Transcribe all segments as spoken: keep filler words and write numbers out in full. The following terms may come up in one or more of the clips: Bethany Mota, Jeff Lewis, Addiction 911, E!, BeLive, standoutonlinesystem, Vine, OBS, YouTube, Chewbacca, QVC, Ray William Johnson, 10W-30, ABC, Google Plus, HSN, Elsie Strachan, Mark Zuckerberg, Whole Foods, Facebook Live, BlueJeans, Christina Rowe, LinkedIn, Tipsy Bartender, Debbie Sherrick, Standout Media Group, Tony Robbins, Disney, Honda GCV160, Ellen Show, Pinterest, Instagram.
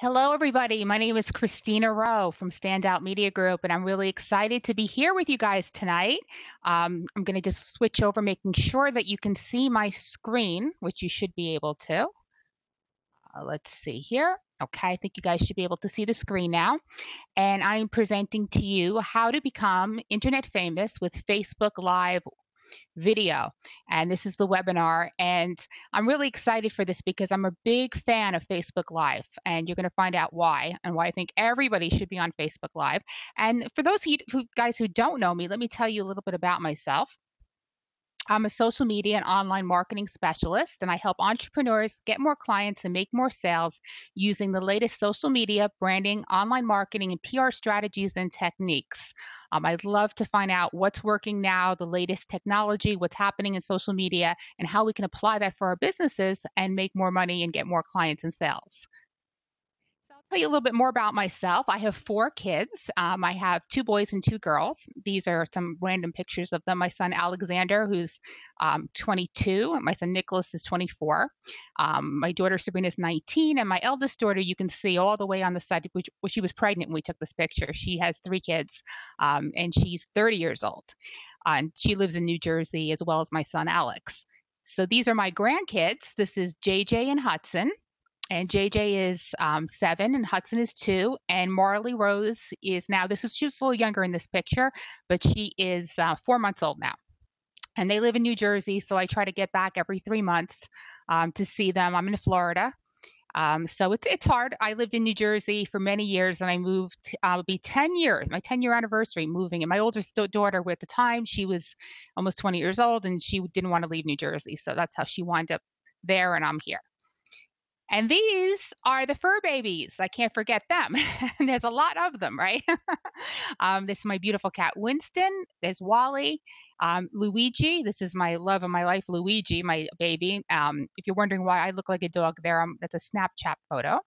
Hello, everybody. My name is Christina Rowe from Standout Media Group, and I'm really excited to be here with you guys tonight. Um, I'm going to just switch over, making sure that you can see my screen, which you should be able to. Uh, let's see here. Okay, I think you guys should be able to see the screen now. And I'm presenting to you how to become internet famous with Facebook Live video, and this is the webinar, and I'm really excited for this because I'm a big fan of Facebook Live, and you're going to find out why and why I think everybody should be on Facebook Live. And for those of you who, guys who don't know me, let me tell you a little bit about myself. I'm a social media and online marketing specialist, and I help entrepreneurs get more clients and make more sales using the latest social media, branding, online marketing, and P R strategies and techniques. Um, I'd love to find out what's working now, the latest technology, what's happening in social media, and how we can apply that for our businesses and make more money and get more clients and sales. Tell you a little bit more about myself. I have four kids. Um, I have two boys and two girls. These are some random pictures of them. My son Alexander, who's um, twenty-two. My son Nicholas is twenty-four. Um, my daughter Sabrina is nineteen. And my eldest daughter, you can see all the way on the side, which, which she was pregnant when we took this picture. She has three kids, um, and she's thirty years old. Uh, and she lives in New Jersey, as well as my son Alex. So these are my grandkids. This is J J and Hudson. And J J is um, seven, and Hudson is two, and Marley Rose is now, this is, she was a little younger in this picture, but she is uh, four months old now. And they live in New Jersey, so I try to get back every three months um, to see them. I'm in Florida, um, so it's, it's hard. I lived in New Jersey for many years, and I moved, uh, it'll be ten years, my ten-year anniversary moving. And my older daughter, at the time, she was almost twenty years old, and she didn't want to leave New Jersey, so that's how she wound up there, and I'm here. And these are the fur babies. I can't forget them. And there's a lot of them, right? um, this is my beautiful cat, Winston. There's Wally. Um, Luigi. This is my love of my life, Luigi, my baby. Um, if you're wondering why I look like a dog there, um, that's a Snapchat photo.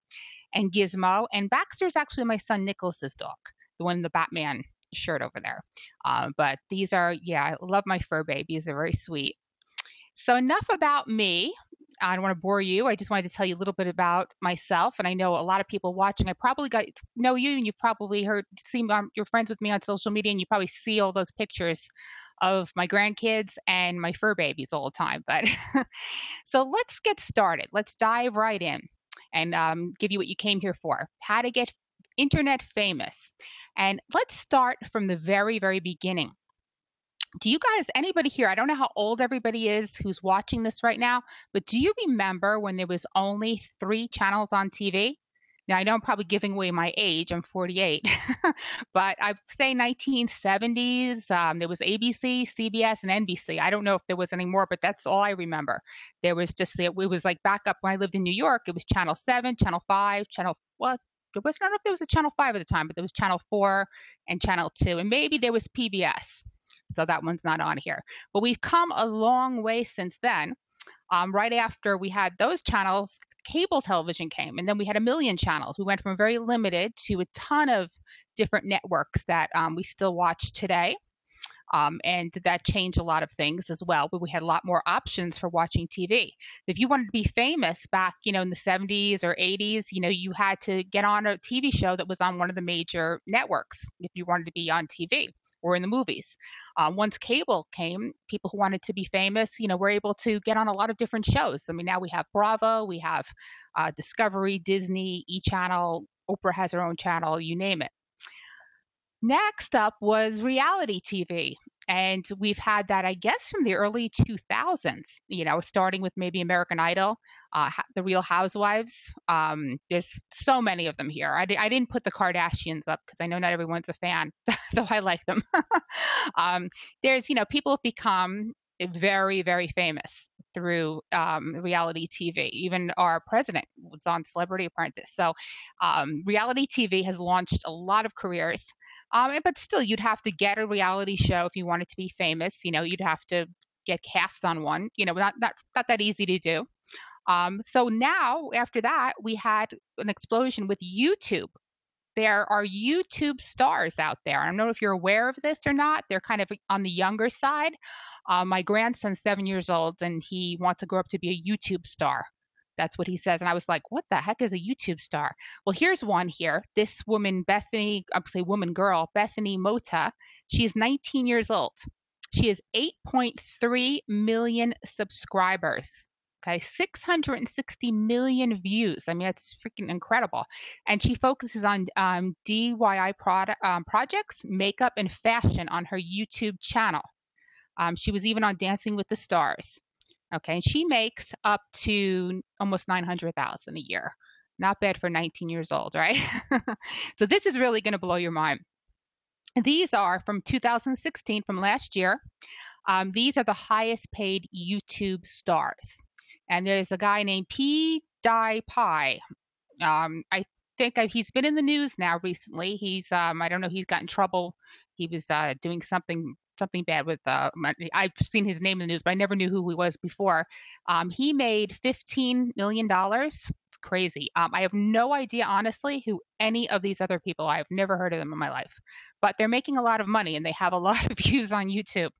And Gizmo. And Baxter's actually my son Nicholas's dog, the one in the Batman shirt over there. Um, but these are, yeah, I love my fur babies. They're very sweet. So enough about me. I don't want to bore you. I just wanted to tell you a little bit about myself. And I know a lot of people watching, I probably got know you, and you've probably heard, seen, um, you're friends with me on social media, and you probably see all those pictures of my grandkids and my fur babies all the time. But so let's get started. Let's dive right in and um, give you what you came here for, how to get internet famous. And let's start from the very, very beginning. Do you guys, anybody here, I don't know how old everybody is who's watching this right now, but do you remember when there was only three channels on T V? Now, I know I'm probably giving away my age. I'm forty-eight, but I'd say nineteen seventies. Um, there was A B C, C B S, and N B C. I don't know if there was any more, but that's all I remember. There was just, it was like back up when I lived in New York, it was Channel seven, Channel five, Channel, well, there was, I don't know if there was a Channel five at the time, but there was Channel four and Channel two, and maybe there was P B S. So that one's not on here. But we've come a long way since then. Um, right after we had those channels, cable television came, and then we had a million channels. We went from very limited to a ton of different networks that um, we still watch today. Um, and that changed a lot of things as well, but we had a lot more options for watching T V. If you wanted to be famous back, you know, in the seventies or eighties, you know, you had to get on a T V show that was on one of the major networks if you wanted to be on T V or in the movies. Uh, once cable came, people who wanted to be famous, you know, were able to get on a lot of different shows. I mean, now we have Bravo, we have uh, Discovery, Disney, E! Channel, Oprah has her own channel, you name it. Next up was reality T V, and we've had that, I guess, from the early two thousands, you know, starting with maybe American Idol, uh, The Real Housewives. Um, there's so many of them here. I, I didn't put the Kardashians up because I know not everyone's a fan, though I like them. um, there's, you know, people have become very, very famous through um, reality T V. Even our president was on Celebrity Apprentice. So um, reality T V has launched a lot of careers. Um, but still, you'd have to get a reality show if you wanted to be famous. You know, you'd have to get cast on one. You know, not not, not that easy to do. Um, so now, after that, we had an explosion with YouTube. There are YouTube stars out there. I don't know if you're aware of this or not. They're kind of on the younger side. Uh, my grandson's seven years old, and he wants to grow up to be a YouTube star. That's what he says. And I was like, what the heck is a YouTube star? Well, here's one here. This woman, Bethany, I'll say woman girl, Bethany Mota, she is nineteen years old. She has eight point three million subscribers. Okay, six hundred sixty million views. I mean, that's freaking incredible. And she focuses on um, D I Y product, um, projects, makeup, and fashion on her YouTube channel. Um, she was even on Dancing with the Stars. Okay, and she makes up to almost nine hundred thousand dollars a year. Not bad for nineteen years old, right? So this is really going to blow your mind. These are from two thousand sixteen, from last year. Um, these are the highest paid YouTube stars. And there's a guy named PewDiePie. Um, I think I, he's been in the news now recently. He's, um, I don't know, he's got in trouble. He was uh, doing something something bad with, uh, my, I've seen his name in the news, but I never knew who he was before. Um, he made fifteen million dollars. It's crazy. Um, I have no idea, honestly, who any of these other people, I've never heard of them in my life. But they're making a lot of money and they have a lot of views on YouTube.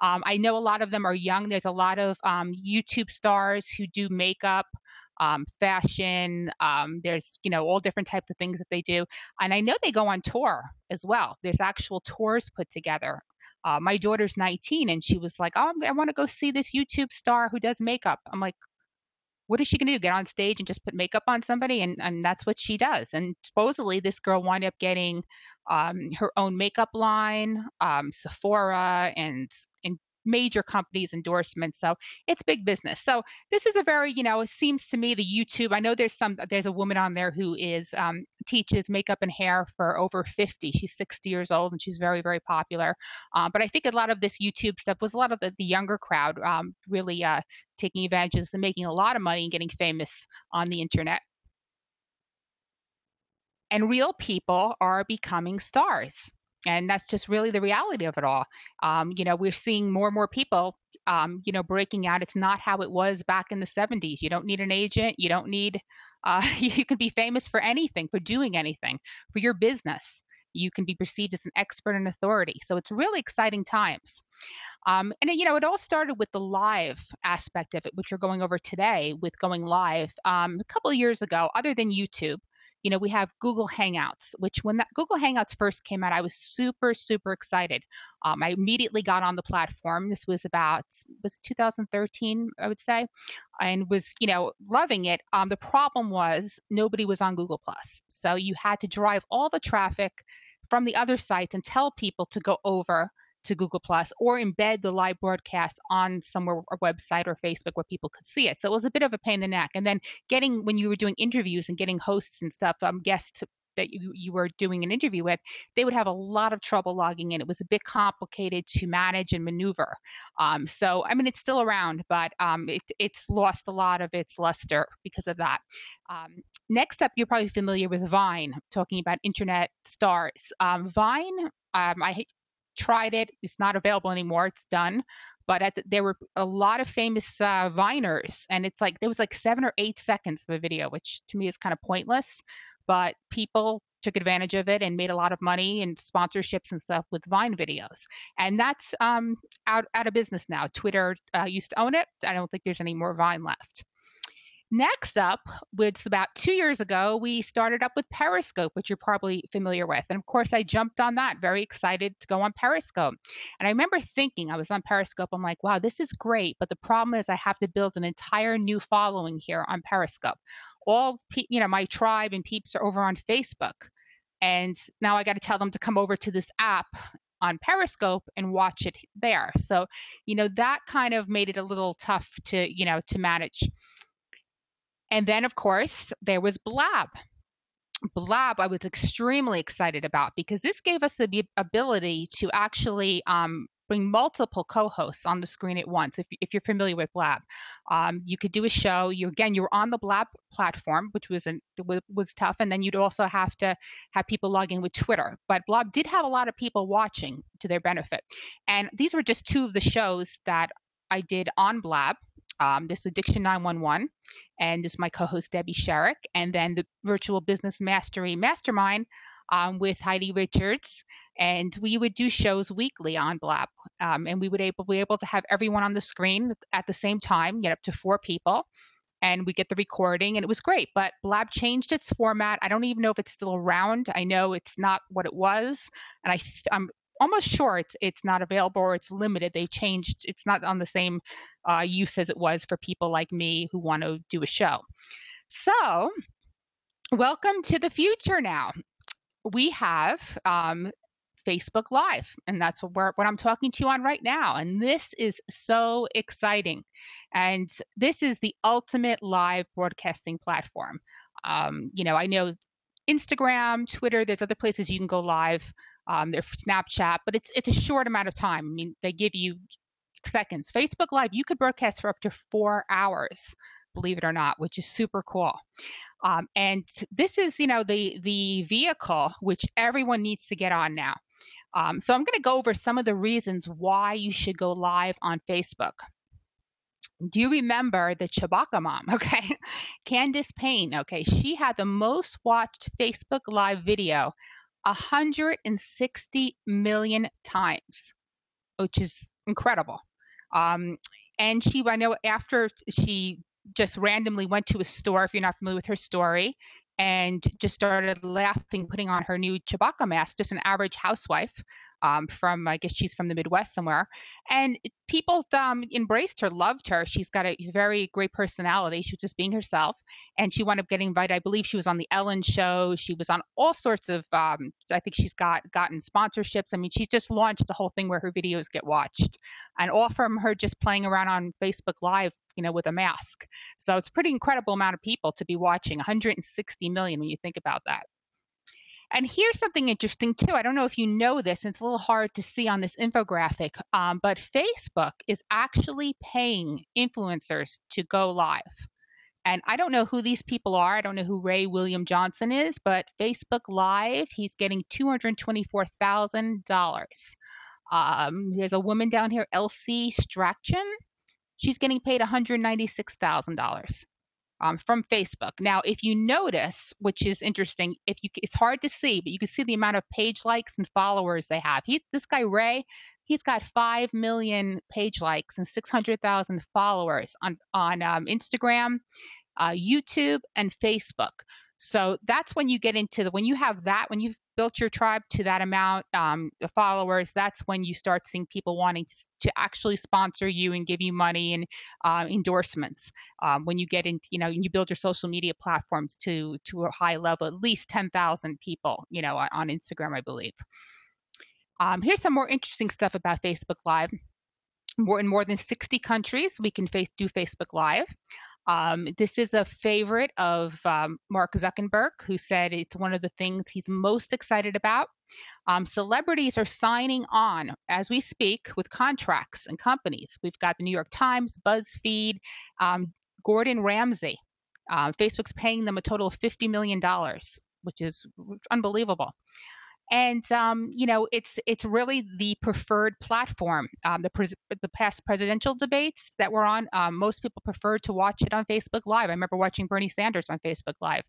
Um, I know a lot of them are young. There's a lot of um, YouTube stars who do makeup, um, fashion. Um, there's, you know, all different types of things that they do. And I know they go on tour as well. There's actual tours put together. Uh, my daughter's nineteen and she was like, oh, I want to go see this YouTube star who does makeup. I'm like, what is she going to do? Get on stage and just put makeup on somebody? And, and that's what she does. And supposedly this girl wound up getting um, her own makeup line, um, Sephora, and, and major companies' endorsements. So it's big business. So this is a very, you know, it seems to me the YouTube, I know there's some, there's a woman on there who is, um, teaches makeup and hair for over fifty. She's sixty years old and she's very, very popular. Um, but I think a lot of this YouTube stuff was a lot of the, the younger crowd, um, really, uh, taking advantage of this and making a lot of money and getting famous on the internet. And real people are becoming stars. And that's just really the reality of it all. Um, you know, we're seeing more and more people, um, you know, breaking out. It's not how it was back in the seventies. You don't need an agent. You don't need, uh, you can be famous for anything, for doing anything, for your business. You can be perceived as an expert and authority. So it's really exciting times. Um, and, you know, it all started with the live aspect of it, which we're going over today with going live um, a couple of years ago, other than YouTube. You know, we have Google Hangouts, which when that Google Hangouts first came out, I was super, super excited. Um, I immediately got on the platform. This was about, was two thousand thirteen, I would say, and was, you know, loving it. Um, the problem was nobody was on Google Plus. So you had to drive all the traffic from the other sites and tell people to go over to Google Plus or embed the live broadcast on somewhere, a website or Facebook where people could see it. So it was a bit of a pain in the neck. And then getting, when you were doing interviews and getting hosts and stuff, um, guests that you, you were doing an interview with, they would have a lot of trouble logging in. It was a bit complicated to manage and maneuver. Um, so, I mean, it's still around, but um, it, it's lost a lot of its luster because of that. Um, next up, you're probably familiar with Vine, talking about internet stars. Um, Vine, um, I tried it. It's not available anymore. It's done. But at the, there were a lot of famous uh, Viners, and it's like there was like seven or eight seconds of a video, which to me is kind of pointless. But people took advantage of it and made a lot of money and sponsorships and stuff with Vine videos. And that's um, out, out of business now. Twitter uh, used to own it. I don't think there's any more Vine left. Next up, which about two years ago, we started up with Periscope, which you're probably familiar with. And of course, I jumped on that, very excited to go on Periscope. And I remember thinking, I was on Periscope, I'm like, wow, this is great. But the problem is I have to build an entire new following here on Periscope. All, you know, my tribe and peeps are over on Facebook. And now I got to tell them to come over to this app on Periscope and watch it there. So, you know, that kind of made it a little tough to, you know, to manage. And then, of course, there was Blab. Blab, I was extremely excited about because this gave us the ability to actually um, bring multiple co-hosts on the screen at once. If, if you're familiar with Blab, um, you could do a show. You again, you were on the Blab platform, which was an, was tough, and then you'd also have to have people log in with Twitter. But Blab did have a lot of people watching to their benefit, and these were just two of the shows that I did on Blab. Um, this Addiction nine one one, and this is my co-host Debbie Sherrick, and then the Virtual Business Mastery Mastermind um, with Heidi Richards, and we would do shows weekly on Blab, um, and we would able, be able to have everyone on the screen at the same time, get up to four people, and we get the recording, and it was great. But Blab changed its format. I don't even know if it's still around. I know it's not what it was, and I, I'm almost sure it's it's not available or it's limited. They've changed. It's not on the same uh, use as it was for people like me who want to do a show. So welcome to the future now. We have um, Facebook Live, and that's what, we're, what I'm talking to you on right now. And this is so exciting. And this is the ultimate live broadcasting platform. Um, you know, I know Instagram, Twitter, there's other places you can go live. Um, there's Snapchat, but it's it's a short amount of time. I mean, they give you seconds. Facebook Live, you could broadcast for up to four hours, believe it or not, which is super cool. Um, and this is, you know, the the vehicle which everyone needs to get on now. Um, so I'm going to go over some of the reasons why you should go live on Facebook. Do you remember the Chewbacca mom? Okay, Candace Payne. Okay, she had the most watched Facebook Live video one hundred sixty million times, which is incredible. Um, and she, I know, after she just randomly went to a store, if you're not familiar with her story, and just started laughing, putting on her new Chewbacca mask, just an average housewife um, from, I guess she's from the Midwest somewhere. And people um, embraced her, loved her. She's got a very great personality. She was just being herself. And she wound up getting invited. I believe she was on the Ellen show. She was on all sorts of, um, I think she's got gotten sponsorships. I mean, she's just launched the whole thing where her videos get watched. And all from her just playing around on Facebook Live, you know, with a mask. So it's a pretty incredible amount of people to be watching, one hundred sixty million when you think about that. And here's something interesting, too. I don't know if you know this. It's a little hard to see on this infographic, um, but Facebook is actually paying influencers to go live. And I don't know who these people are. I don't know who Ray William Johnson is, but Facebook Live, he's getting two hundred twenty-four thousand dollars. Um, there's a woman down here, Elsie Strachan. She's getting paid one hundred ninety-six thousand dollars um, from Facebook. Now, if you notice, which is interesting, if you, it's hard to see, but you can see the amount of page likes and followers they have. He's, this guy, Ray, he's got five million page likes and six hundred thousand followers on, on um, Instagram, uh, YouTube, and Facebook. So that's when you get into the, when you have that, when you've built your tribe to that amount um, of followers, that's when you start seeing people wanting to, to actually sponsor you and give you money and uh, endorsements. Um, when you get into, you know, you build your social media platforms to to a high level, at least ten thousand people, you know, on, on Instagram, I believe. Um, here's some more interesting stuff about Facebook Live. We're in more than sixty countries. We can face, do Facebook Live. Um, this is a favorite of um, Mark Zuckerberg, who said it's one of the things he's most excited about. Um, celebrities are signing on as we speak with contracts and companies. We've got the New York Times, BuzzFeed, um, Gordon Ramsay. Uh, Facebook's paying them a total of fifty million dollars, which is unbelievable. And, um, you know, it's it's really the preferred platform. Um, the, pres the past presidential debates that were on, um, most people preferred to watch it on Facebook Live. I remember watching Bernie Sanders on Facebook Live.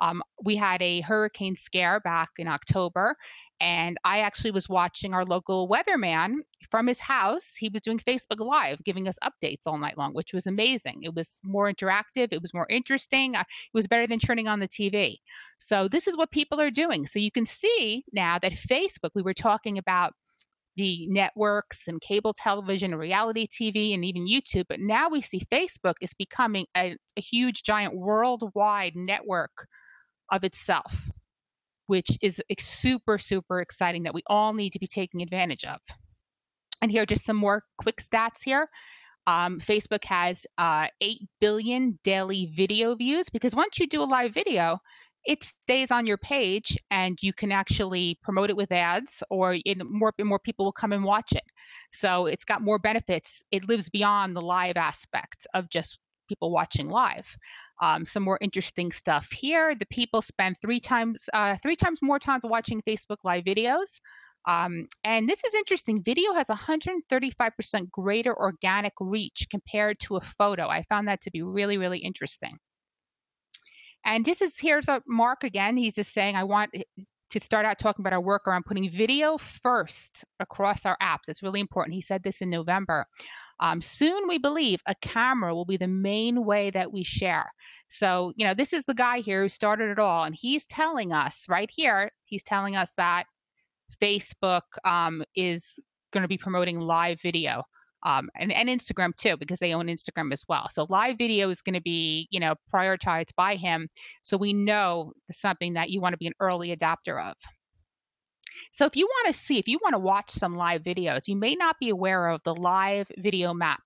Um, we had a hurricane scare back in October, and I actually was watching our local weatherman from his house. He was doing Facebook Live, giving us updates all night long, which was amazing. It was more interactive. It was more interesting. It was better than turning on the T V. So this is what people are doing. So you can see now that Facebook, we were talking about the networks and cable television and reality T V and even YouTube, but now we see Facebook is becoming a, a huge, giant worldwide network of itself, which is super, super exciting that we all need to be taking advantage of. And here are just some more quick stats here. Um, Facebook has uh, eight billion daily video views, because once you do a live video, it stays on your page and you can actually promote it with ads, or it, more, more people will come and watch it. So it's got more benefits. It lives beyond the live aspect of just people watching live. Um, some more interesting stuff here. The people spend three times, uh, three times more times watching Facebook Live videos. Um, and this is interesting. Video has one hundred thirty-five percent greater organic reach compared to a photo. I found that to be really, really interesting. And this is, here's a Mark again. He's just saying, I want to start out talking about our work around putting video first across our apps. It's really important. He said this in November. Um, soon, we believe a camera will be the main way that we share. So, you know, this is the guy here who started it all, and he's telling us right here, he's telling us that Facebook um, is going to be promoting live video um, and, and Instagram too, because they own Instagram as well. So live video is going to be, you know, prioritized by him. So we know it's something that you want to be an early adopter of. So if you want to see, if you want to watch some live videos, you may not be aware of the live video map.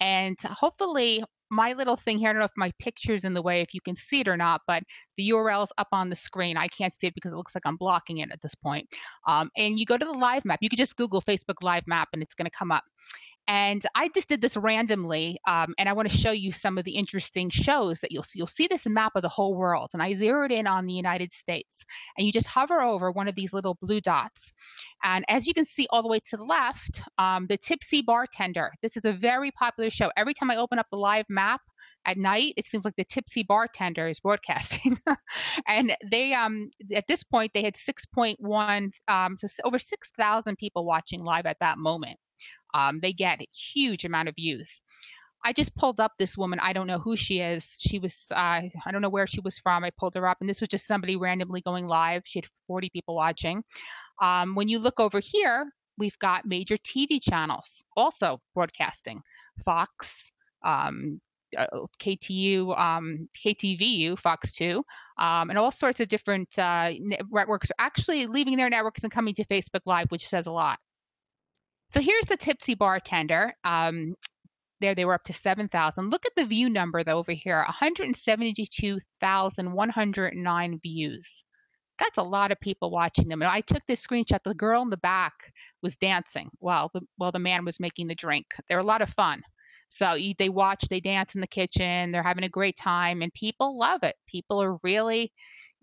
And hopefully my little thing here, I don't know if my picture's in the way, if you can see it or not, but the U R L's up on the screen. I can't see it because it looks like I'm blocking it at this point. Um, and you go to the live map. You can just Google Facebook Live Map and it's going to come up. And I just did this randomly, um, and I want to show you some of the interesting shows that you'll see. You'll see this map of the whole world, and I zeroed in on the United States. And you just hover over one of these little blue dots. And as you can see all the way to the left, um, the Tipsy Bartender. This is a very popular show. Every time I open up the live map at night, it seems like the Tipsy Bartender is broadcasting. And they, um, at this point, they had six point one, um, so over six thousand people watching live at that moment. Um, they get a huge amount of views. I just pulled up this woman. I don't know who she is. She was, uh, I don't know where she was from. I pulled her up, and this was just somebody randomly going live. She had forty people watching. Um, when you look over here, we've got major T V channels also broadcasting. Fox, um, uh, K T U, um, K T V U, Fox two, um, and all sorts of different uh, networks are actually leaving their networks and coming to Facebook Live, which says a lot. So here's the Tipsy Bartender. Um, there they were up to seven thousand. Look at the view number though over here, one hundred seventy-two thousand one hundred nine views. That's a lot of people watching them. And I took this screenshot. The girl in the back was dancing while the, while the man was making the drink. They're a lot of fun. So they watch, they dance in the kitchen. They're having a great time, and people love it. People are really...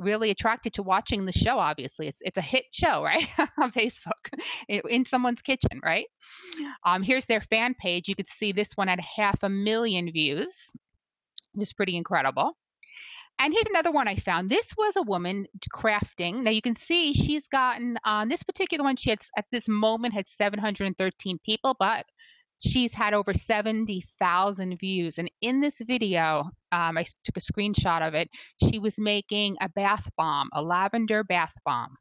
really attracted to watching the show. Obviously, it's it's a hit show, right? On Facebook, in someone's kitchen, right? Um, here's their fan page. You could see this one at half a million views, which is pretty incredible. And here's another one I found. This was a woman crafting. Now you can see she's gotten on this particular one. She had at this moment had seven hundred thirteen people, but she's had over seventy thousand views. And in this video, um, I took a screenshot of it, she was making a bath bomb, a lavender bath bomb.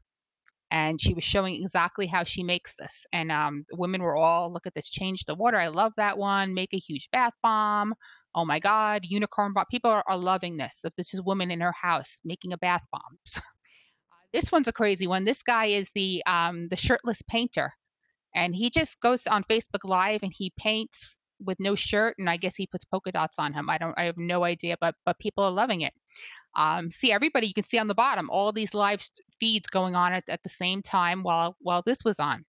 And she was showing exactly how she makes this. And um, the women were all, look at this, change the water. I love that one. Make a huge bath bomb. Oh my God, unicorn bomb. People are, are loving this. This is woman in her house making a bath bomb. uh, this one's a crazy one. This guy is the um, the shirtless painter. And he just goes on Facebook Live and he paints with no shirt, and I guess he puts polka dots on him. I don't, I have no idea, but but people are loving it. Um, see everybody, you can see on the bottom all these live feeds going on at, at the same time while while this was on.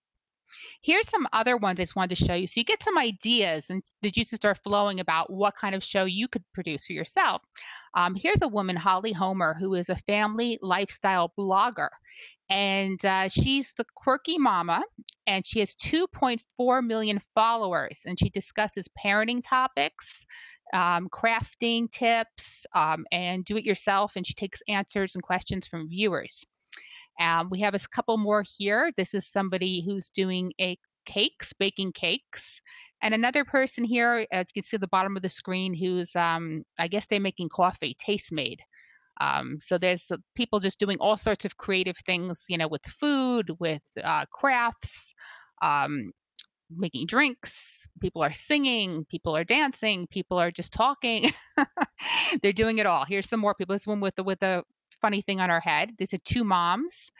Here's some other ones I just wanted to show you, so you get some ideas and the juices start flowing about what kind of show you could produce for yourself. Um, here's a woman, Holly Homer, who is a family lifestyle blogger. And uh, she's the quirky mama, and she has two point four million followers, and she discusses parenting topics, um, crafting tips, um, and do it yourself, and she takes answers and questions from viewers. Um, we have a couple more here. This is somebody who's doing a cakes, baking cakes. And another person here, as you can see at the bottom of the screen, who's, um, I guess they're making coffee, Taste Made. Um, so there's people just doing all sorts of creative things, you know, with food, with uh, crafts, um, making drinks. People are singing, people are dancing, people are just talking. They're doing it all. Here's some more people. This one with the, with a funny thing on her head. These are two moms,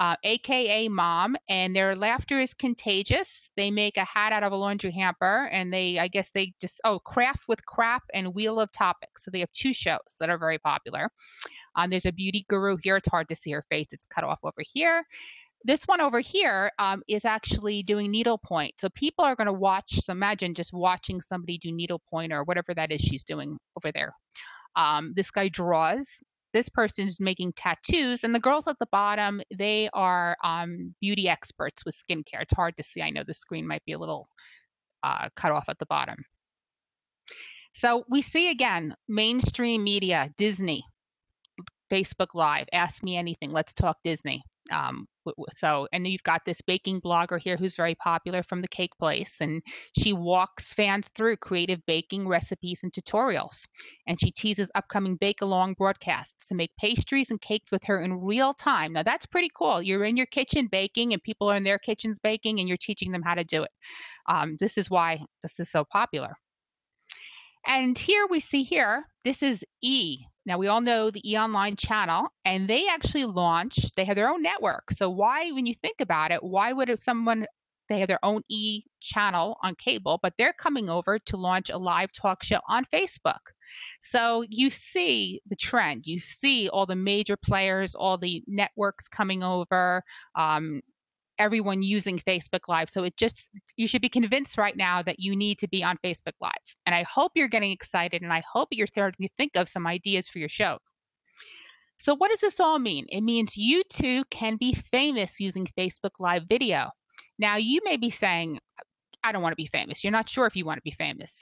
uh, A K A mom, and their laughter is contagious. They make a hat out of a laundry hamper, and they, I guess they just, oh, craft with crap and wheel of topics. So they have two shows that are very popular. Um, there's a beauty guru here. It's hard to see her face. It's cut off over here. This one over here um, is actually doing needlepoint. So people are going to watch, so imagine just watching somebody do needlepoint or whatever that is she's doing over there. Um, this guy draws. This person's making tattoos, and the girls at the bottom, they are um, beauty experts with skincare. It's hard to see. I know the screen might be a little uh, cut off at the bottom. So we see, again, mainstream media, Disney, Facebook Live, Ask Me Anything, Let's Talk Disney. Um, so, and you've got this baking blogger here who's very popular from the Cake Place, and she walks fans through creative baking recipes and tutorials, and she teases upcoming bake-along broadcasts to make pastries and cakes with her in real time. Now, that's pretty cool. You're in your kitchen baking, and people are in their kitchens baking, and you're teaching them how to do it. Um, this is why this is so popular. And here we see here, this is E! Now, we all know the E! Online channel, and they actually launched, they have their own network. So why, when you think about it, why would someone, they have their own E! Channel on cable, but they're coming over to launch a live talk show on Facebook. So you see the trend. You see all the major players, all the networks coming over, um, everyone using Facebook Live. So it just, you should be convinced right now that you need to be on Facebook Live. And I hope you're getting excited, and I hope you're starting to think of some ideas for your show. So what does this all mean? It means you too can be famous using Facebook Live video. Now, you may be saying, I don't want to be famous. You're not sure if you want to be famous.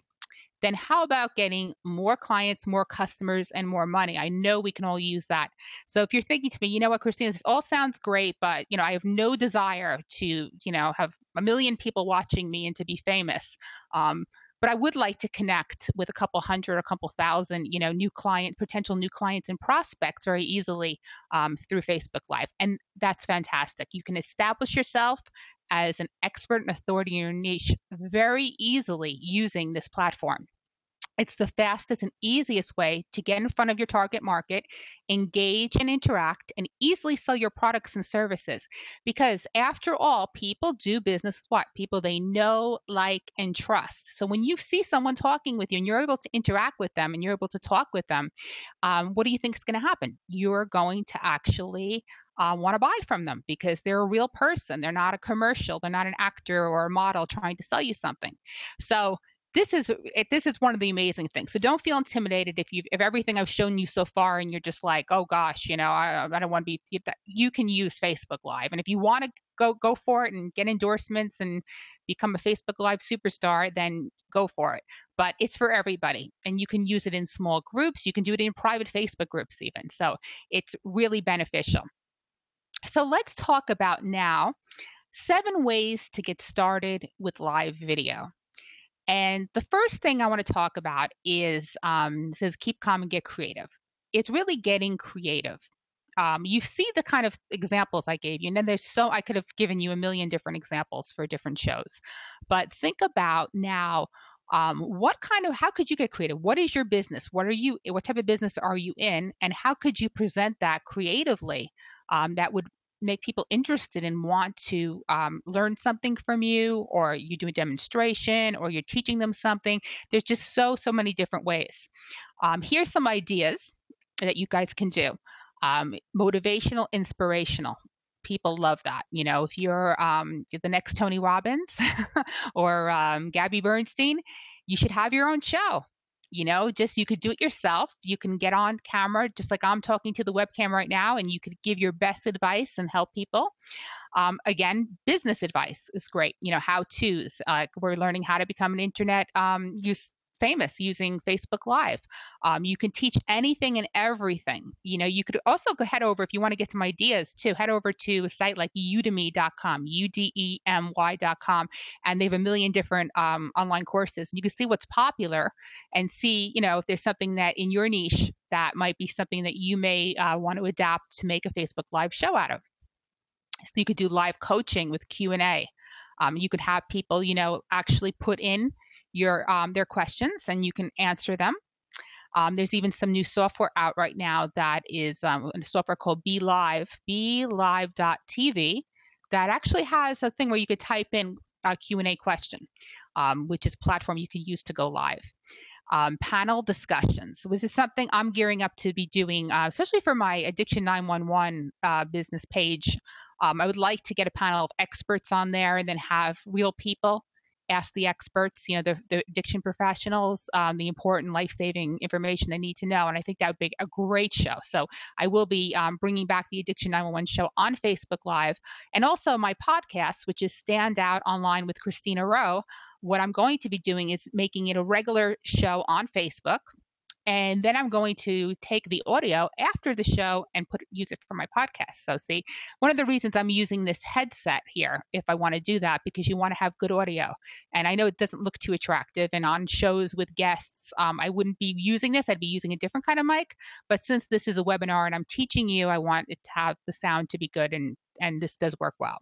Then how about getting more clients, more customers, and more money? I know we can all use that. So if you're thinking to me, you know what, Christina, this all sounds great, but, you know, I have no desire to, you know, have a million people watching me and to be famous. Um, but I would like to connect with a couple hundred, a couple thousand, you know, new client, potential new clients and prospects very easily um, through Facebook Live. And that's fantastic. You can establish yourself as an expert and authority in your niche very easily using this platform. It's the fastest and easiest way to get in front of your target market, engage and interact, and easily sell your products and services. Because after all, people do business with what? People they know, like, and trust. So when you see someone talking with you and you're able to interact with them and you're able to talk with them, um, what do you think is going to happen? You're going to actually Uh, want to buy from them because they're a real person. They're not a commercial. They're not an actor or a model trying to sell you something. So this is this is one of the amazing things. So don't feel intimidated if you if everything I've shown you so far and you're just like, oh gosh, you know, I, I don't want to be. You can use Facebook Live, and if you want to go go for it and get endorsements and become a Facebook Live superstar, then go for it. But it's for everybody, and you can use it in small groups. You can do it in private Facebook groups even. So it's really beneficial. So let's talk about now seven ways to get started with live video. And the first thing I want to talk about is, um, it says keep calm and get creative. It's really getting creative. Um, you see the kind of examples I gave you, and then there's so, I could have given you a million different examples for different shows. But think about now, um, what kind of, how could you get creative? What is your business? What are you, what type of business are you in? And how could you present that creatively? Um, that would make people interested and want to um, learn something from you, or you do a demonstration, or you're teaching them something. There's just so, so many different ways. Um, here's some ideas that you guys can do. Um, motivational, inspirational. People love that. You know, if you're um, the next Tony Robbins or um, Gabby Bernstein, you should have your own show. You know, just you could do it yourself. You can get on camera, just like I'm talking to the webcam right now, and you could give your best advice and help people. Um, again, business advice is great. You know, how to's. Uh, we're learning how to become an internet um, use famous using Facebook Live. Um, you can teach anything and everything. You know, you could also go head over if you want to get some ideas too. Head over to a site like udemy dot com, U D E M Y dot com, and they have a million different um, online courses. And you can see what's popular and see, you know, if there's something that in your niche that might be something that you may uh, want to adapt to make a Facebook Live show out of. So you could do live coaching with Q and A. Um, you could have people, you know, actually put in your um, their questions, and you can answer them. Um, there's even some new software out right now that is um, a software called BeLive, BeLive dot T V, that actually has a thing where you could type in a Q and A question, um, which is a platform you can use to go live. Um, panel discussions, which is something I'm gearing up to be doing, uh, especially for my Addiction nine one one uh, business page. Um, I would like to get a panel of experts on there and then have real people ask the experts, you know, the, the addiction professionals, um, the important life-saving information they need to know. And I think that would be a great show. So I will be um, bringing back the Addiction nine one one show on Facebook Live, and also my podcast, which is Stand Out Online with Christina Rowe. What I'm going to be doing is making it a regular show on Facebook, And then I'm going to take the audio after the show and put use it for my podcast. So see, one of the reasons I'm using this headset here, if I want to do that, because you want to have good audio. And I know it doesn't look too attractive. And on shows with guests, um, I wouldn't be using this. I'd be using a different kind of mic. But since this is a webinar and I'm teaching you, I want it to have the sound to be good. And, and this does work well.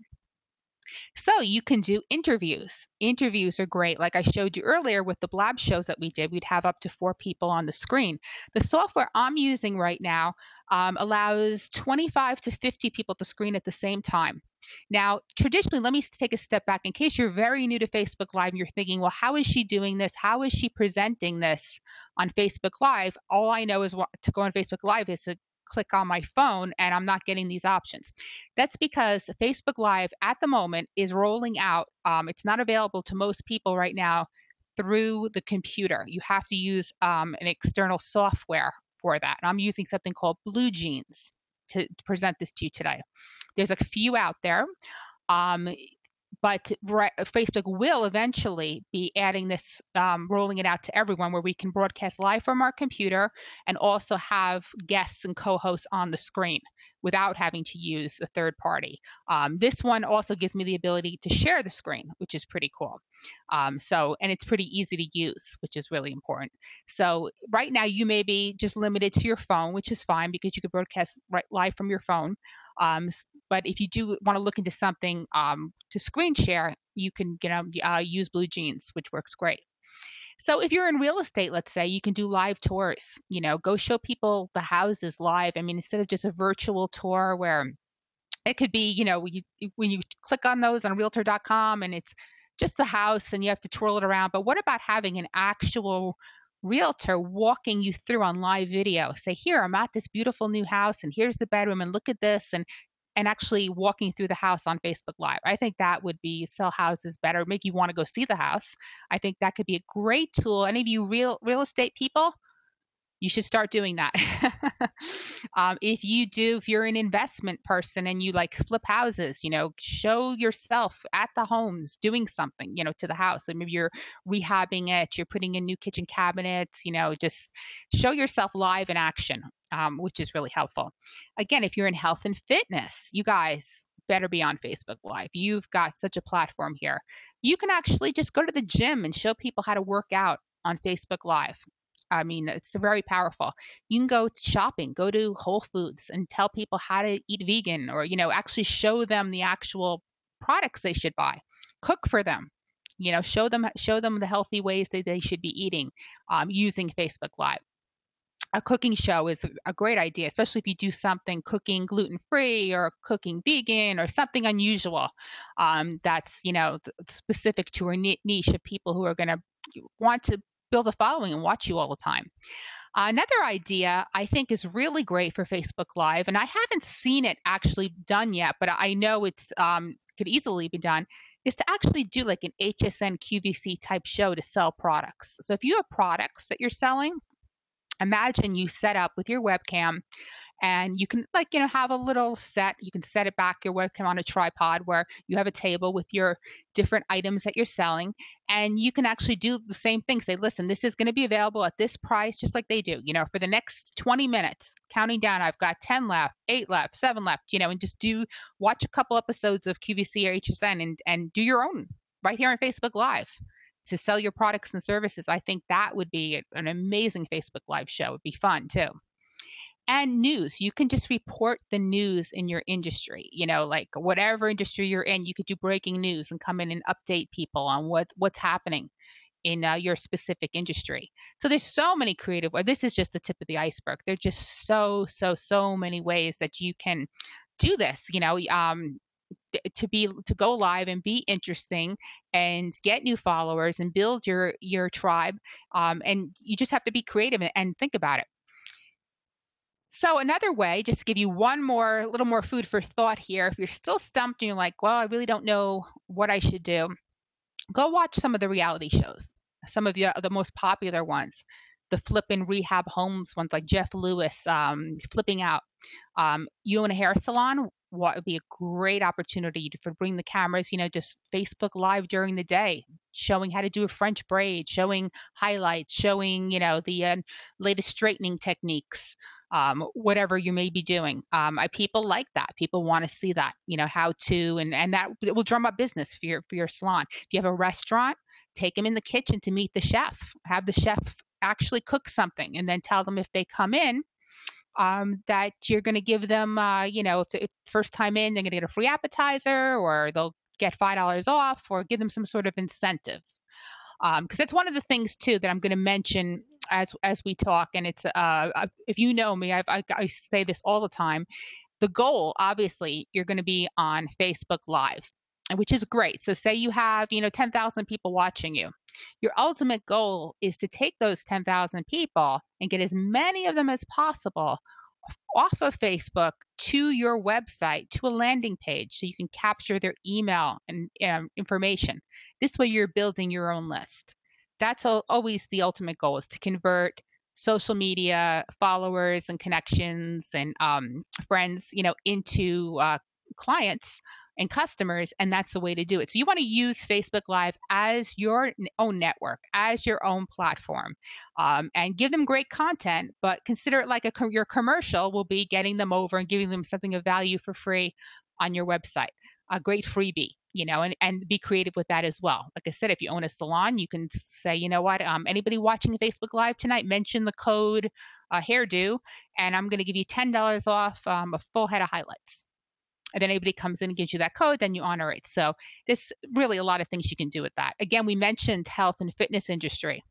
So you can do interviews. Interviews are great. Like I showed you earlier with the Blab shows that we did, we'd have up to four people on the screen. The software I'm using right now um, allows twenty-five to fifty people to screen at the same time. Now, traditionally, let me take a step back in case you're very new to Facebook Live and you're thinking, well, how is she doing this? How is she presenting this on Facebook Live? All I know is what, to go on Facebook Live is a click on my phone and I'm not getting these options. That's because Facebook Live at the moment is rolling out. Um, it's not available to most people right now through the computer. You have to use um, an external software for that. And I'm using something called BlueJeans to present this to you today. There's a few out there, um, but re- Facebook will eventually be adding this, um, rolling it out to everyone where we can broadcast live from our computer and also have guests and co-hosts on the screen without having to use a third party. Um, this one also gives me the ability to share the screen, which is pretty cool. Um, so, and it's pretty easy to use, which is really important. So right now you may be just limited to your phone, which is fine because you can broadcast right live from your phone. Um, but if you do want to look into something um, to screen share, you can you know, uh, use BlueJeans, which works great. So if you're in real estate, let's say, you can do live tours, you know, go show people the houses live. I mean, instead of just a virtual tour where it could be, you know, when you, when you click on those on realtor dot com and it's just the house and you have to twirl it around. But what about having an actual realtor walking you through on live video? Say, here, I'm at this beautiful new house and here's the bedroom and look at this, and and actually walking through the house on Facebook Live. I think that would be sell houses better, make you want to go see the house. I think that could be a great tool. Any of you real real estate people, you should start doing that. um, if you do, if you're an investment person and you like flip houses, you know, show yourself at the homes doing something, you know, to the house. So maybe you're rehabbing it, you're putting in new kitchen cabinets, you know, just show yourself live in action, um, which is really helpful. Again, if you're in health and fitness, you guys better be on Facebook Live. You've got such a platform here. You can actually just go to the gym and show people how to work out on Facebook Live. I mean, it's very powerful. You can go shopping, go to Whole Foods and tell people how to eat vegan, or, you know, actually show them the actual products they should buy, cook for them, you know, show them, show them the healthy ways that they should be eating um, using Facebook Live. A cooking show is a great idea, especially if you do something cooking gluten-free or cooking vegan or something unusual um, that's, you know, specific to a niche of people who are going to want to build a following and watch you all the time. Another idea I think is really great for Facebook Live, and I haven't seen it actually done yet, but I know it's um, could easily be done, is to actually do like an H S N Q V C type show to sell products. So if you have products that you're selling, imagine you set up with your webcam, and you can like, you know, have a little set, you can set it back, your webcam on a tripod where you have a table with your different items that you're selling. And you can actually do the same thing. Say, listen, this is going to be available at this price, just like they do, you know, for the next twenty minutes, counting down. I've got ten left, eight left, seven left, you know, and just do watch a couple episodes of Q V C or H S N and, and do your own right here on Facebook Live to sell your products and services. I think that would be an amazing Facebook Live show. It would be fun too. And news, you can just report the news in your industry, you know, like whatever industry you're in, you could do breaking news and come in and update people on what, what's happening in uh, your specific industry. So there's so many creative, or this is just the tip of the iceberg. There are just so, so, so many ways that you can do this, you know, um, to be, to go live and be interesting and get new followers and build your, your tribe. Um, and you just have to be creative and, and think about it. So another way, just to give you one more, a little more food for thought here, if you're still stumped and you're like, well, I really don't know what I should do, go watch some of the reality shows, some of the, the most popular ones, the flipping rehab homes ones like Jeff Lewis, um, Flipping Out. Um, you own a hair salon? what would be a great opportunity to bring the cameras, you know, just Facebook Live during the day, showing how to do a French braid, showing highlights, showing, you know, the uh, latest straightening techniques, um, whatever you may be doing. Um, I, people like that. People want to see that, you know, how to, and, and that it will drum up business for your, for your salon. If you have a restaurant, take them in the kitchen to meet the chef, have the chef actually cook something, and then tell them if they come in, Um, that you're going to give them, uh, you know, if, if first time in, they're going to get a free appetizer, or they'll get five dollars off, or give them some sort of incentive. Because um, that's one of the things, too, that I'm going to mention as as we talk. And it's, uh, if you know me, I've, I, I say this all the time. The goal, obviously, you're going to be on Facebook Live, which is great. So say you have, you know, ten thousand people watching you. Your ultimate goal is to take those ten thousand people and get as many of them as possible off of Facebook to your website, to a landing page, so you can capture their email and um, information. This way you're building your own list. That's always the ultimate goal, is to convert social media followers and connections and um, friends, you know, into uh, clients and customers, and that's the way to do it. So you want to use Facebook Live as your own network, as your own platform, um, and give them great content, but consider it like a, your commercial will be getting them over and giving them something of value for free on your website, a great freebie, you know, and, and be creative with that as well. Like I said, if you own a salon, you can say, you know what, um, anybody watching Facebook Live tonight, mention the code uh, hairdo, and I'm going to give you ten dollars off um, a full head of highlights. And then anybody comes in and gives you that code, then you honor it. So there's really a lot of things you can do with that. Again, we mentioned health and fitness industry.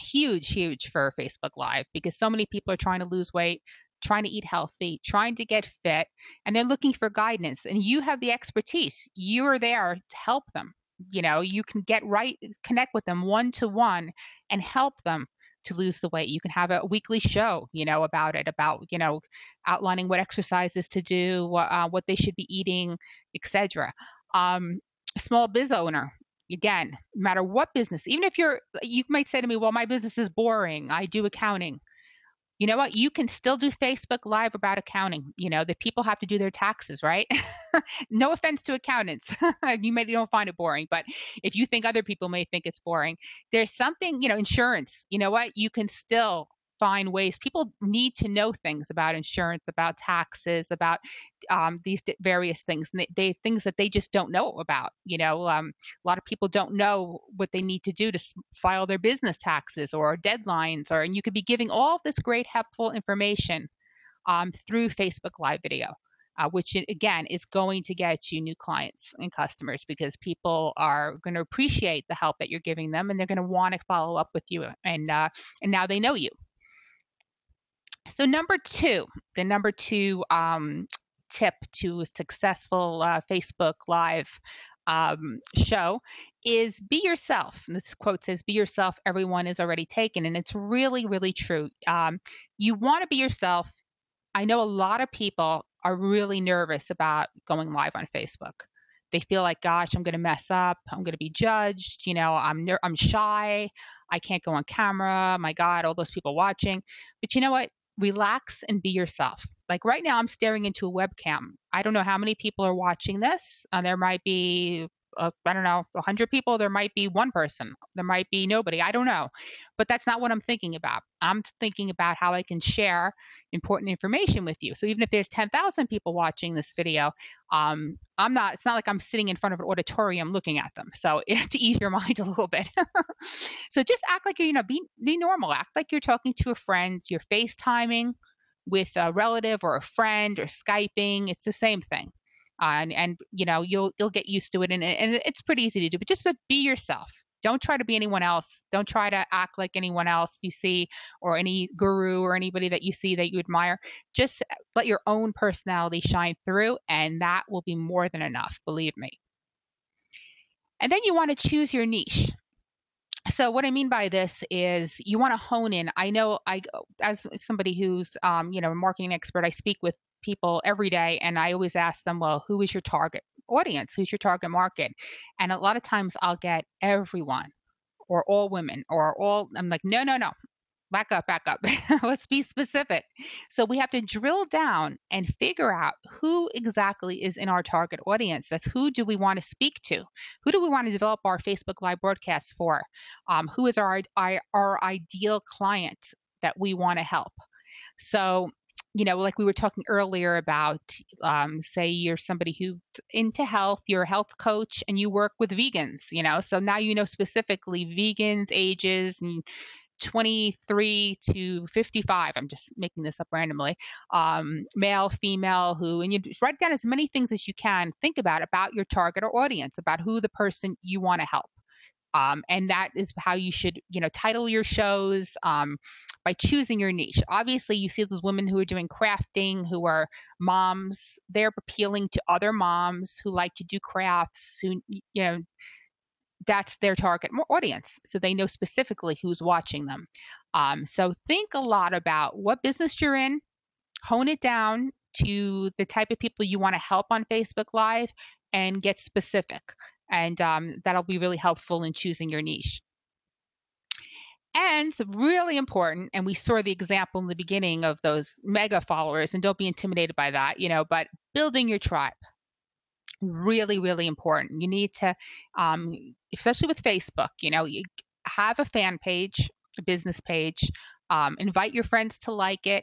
Huge, huge for Facebook Live, because so many people are trying to lose weight, trying to eat healthy, trying to get fit, and they're looking for guidance. And you have the expertise. You are there to help them. You know, you can get right, connect with them one-to-one and help them to lose the weight. You can have a weekly show, you know, about it, about, you know, outlining what exercises to do, uh, what they should be eating, et cetera. Um, small biz owner, again, no matter what business, even if you're, you might say to me, well, my business is boring. I do accounting. You know what? You can still do Facebook Live about accounting. You know, the people have to do their taxes, right? No offense to accountants. You may don't find it boring, but if you think other people may think it's boring, there's something, you know, insurance. You know what? You can still find ways. People need to know things about insurance, about taxes, about um, these various things, and they, they things that they just don't know about. You know, um, a lot of people don't know what they need to do to file their business taxes or deadlines, or and you could be giving all this great helpful information um, through Facebook Live video, uh, which again is going to get you new clients and customers, because people are going to appreciate the help that you're giving them, and they're going to want to follow up with you, and uh, and now they know you. So number two, the number two um, tip to a successful uh, Facebook Live um, show is be yourself. And this quote says, be yourself, everyone is already taken. And it's really, really true. Um, you want to be yourself. I know a lot of people are really nervous about going live on Facebook. They feel like, gosh, I'm going to mess up. I'm going to be judged. You know, I'm ner- I'm shy. I can't go on camera. My God, all those people watching. But you know what? Relax and be yourself. Like right now, I'm staring into a webcam. I don't know how many people are watching this. Uh, there might be, uh, I don't know, one hundred people. There might be one person. There might be nobody. I don't know. But that's not what I'm thinking about. I'm thinking about how I can share important information with you. So even if there's ten thousand people watching this video, um, I'm not, it's not like I'm sitting in front of an auditorium looking at them. So you have to ease your mind a little bit. So just act like, you know, be, be normal. Act like you're talking to a friend, you're FaceTiming with a relative or a friend, or Skyping. It's the same thing. Uh, and, and, you know, you'll, you'll get used to it. And, and it's pretty easy to do, but just be yourself. Don't try to be anyone else. Don't try to act like anyone else you see, or any guru or anybody that you see that you admire. Just let your own personality shine through, and that will be more than enough, believe me. And then you want to choose your niche. So what I mean by this is you want to hone in. I know I, as somebody who's, um, you know, a marketing expert, I speak with people every day, and I always ask them, well, who is your target audience? Who's your target market? And a lot of times I'll get everyone, or all women, or all, I'm like, no, no, no. back up, back up. Let's be specific. So we have to drill down and figure out who exactly is in our target audience. That's who do we want to speak to? Who do we want to develop our Facebook Live broadcasts for? Um, who is our, our, our ideal client that we want to help? So, you know, like we were talking earlier about, um, say you're somebody who's into health, you're a health coach, and you work with vegans, you know, so now you know specifically vegans, ages, and twenty-three to fifty-five. I'm just making this up randomly. Um, male, female, who, and you write down as many things as you can. Think about about your target or audience, about who the person you want to help. Um, and that is how you should, you know, title your shows, um, by choosing your niche. Obviously, you see those women who are doing crafting, who are moms. They're appealing to other moms who like to do crafts, who, you know, that's their target audience. So they know specifically who's watching them. Um, so think a lot about what business you're in, hone it down to the type of people you want to help on Facebook Live, and get specific. And um, that'll be really helpful in choosing your niche. And really important, and we saw the example in the beginning of those mega followers, and don't be intimidated by that, you know, but building your tribe. Really, really important. You need to, um, especially with Facebook, you know, you have a fan page, a business page, um, invite your friends to like it.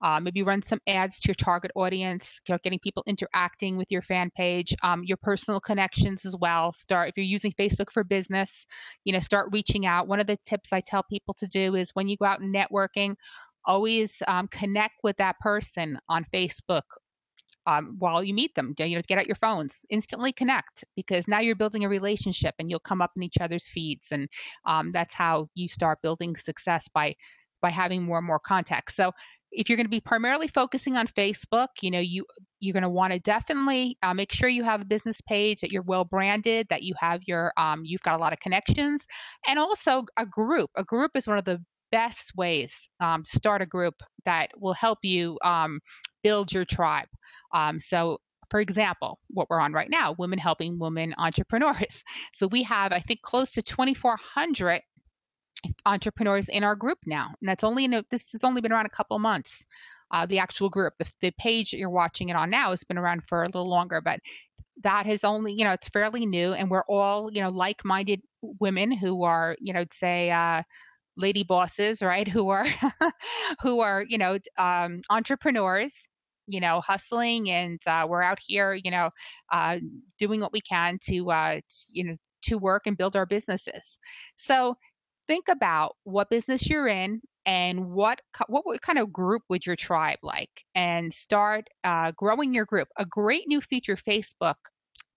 Uh, maybe run some ads to your target audience, getting people interacting with your fan page, um, your personal connections as well. Start, if you're using Facebook for business, you know, start reaching out. One of the tips I tell people to do is when you go out networking, always um, connect with that person on Facebook um, while you meet them. You know, get out your phones, instantly connect, because now you're building a relationship and you'll come up in each other's feeds. And um, that's how you start building success, by, by having more and more contacts. So if you're going to be primarily focusing on Facebook, you know, you, you're going to want to definitely uh, make sure you have a business page, that you're well branded, that you have your, um, you've got a lot of connections, and also a group. A group is one of the best ways um, to start a group that will help you um, build your tribe. Um, so for example, what we're on right now, Women Helping Women Entrepreneurs. So we have, I think, close to twenty-four hundred entrepreneurs in our group now, and that's only in a, this has only been around a couple months. Uh, the actual group, the, the page that you're watching it on now, has been around for a little longer, but that has only, you know, it's fairly new, and we're all, you know, like-minded women who are, you know, say uh, lady bosses, right? Who are, who are, you know, um, entrepreneurs, you know, hustling, and uh, we're out here, you know, uh, doing what we can to, uh, to, you know, to work and build our businesses. So think about what business you're in and what what, what kind of group would your tribe like, and start uh, growing your group. A great new feature Facebook